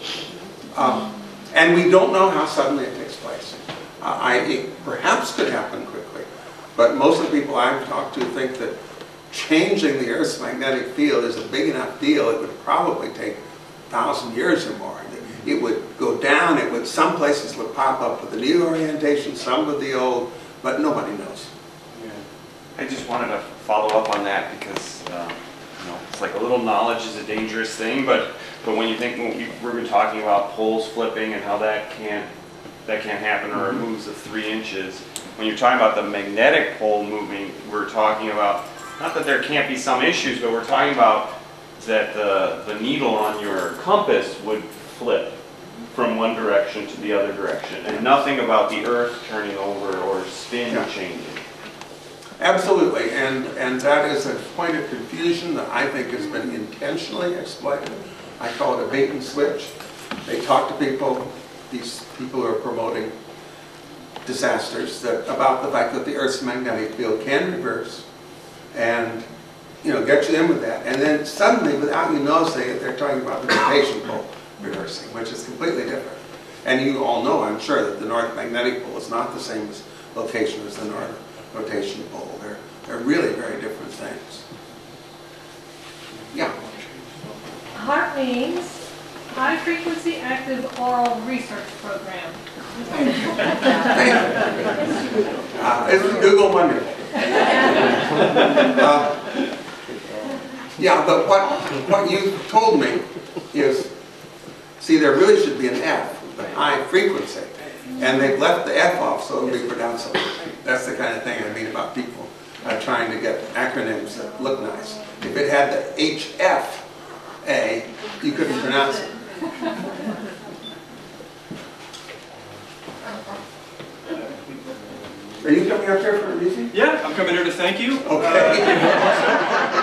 And we don't know how suddenly it takes place. It perhaps could happen quickly, but most of the people I've talked to think that changing the Earth's magnetic field is a big enough deal, it would probably take 1,000 years or more. It would go down, it would, some places would pop up with the new orientation, some with the old, but nobody knows. Yeah. I just wanted to follow up on that because you know, it's like a little knowledge is a dangerous thing, but when you think, we've been talking about poles flipping and how that can't happen, or it moves of 3 inches. When you're talking about the magnetic pole moving, we're talking about, not that there can't be some issues, but we're talking about that the needle on your compass would flip from one direction to the other direction, and nothing about the Earth turning over or spin changing. Absolutely, and that is a point of confusion that I think has been intentionally exploited. I call it a bait and switch. They talk to people, these people who are promoting disasters, about the fact that the Earth's magnetic field can reverse, and get you in with that. And then suddenly, without you noticing, they're talking about the rotation pole reversing, which is completely different. And you all know, I'm sure, that the north magnetic pole is not the same location as the north rotation pole. They're really very different things. Yeah. HAARP means High Frequency Active Oral Research Program. Thank you. Thank you. Isn't Google wonderful? Yeah, but what you told me is, see, there really should be an F, the high frequency, and they've left the F off so it'll be pronounceable. That's the kind of thing I mean about people trying to get acronyms that look nice. If it had the HFA, you couldn't pronounce it. Are you coming up here for a reason? Yeah, I'm coming here to thank you. Okay.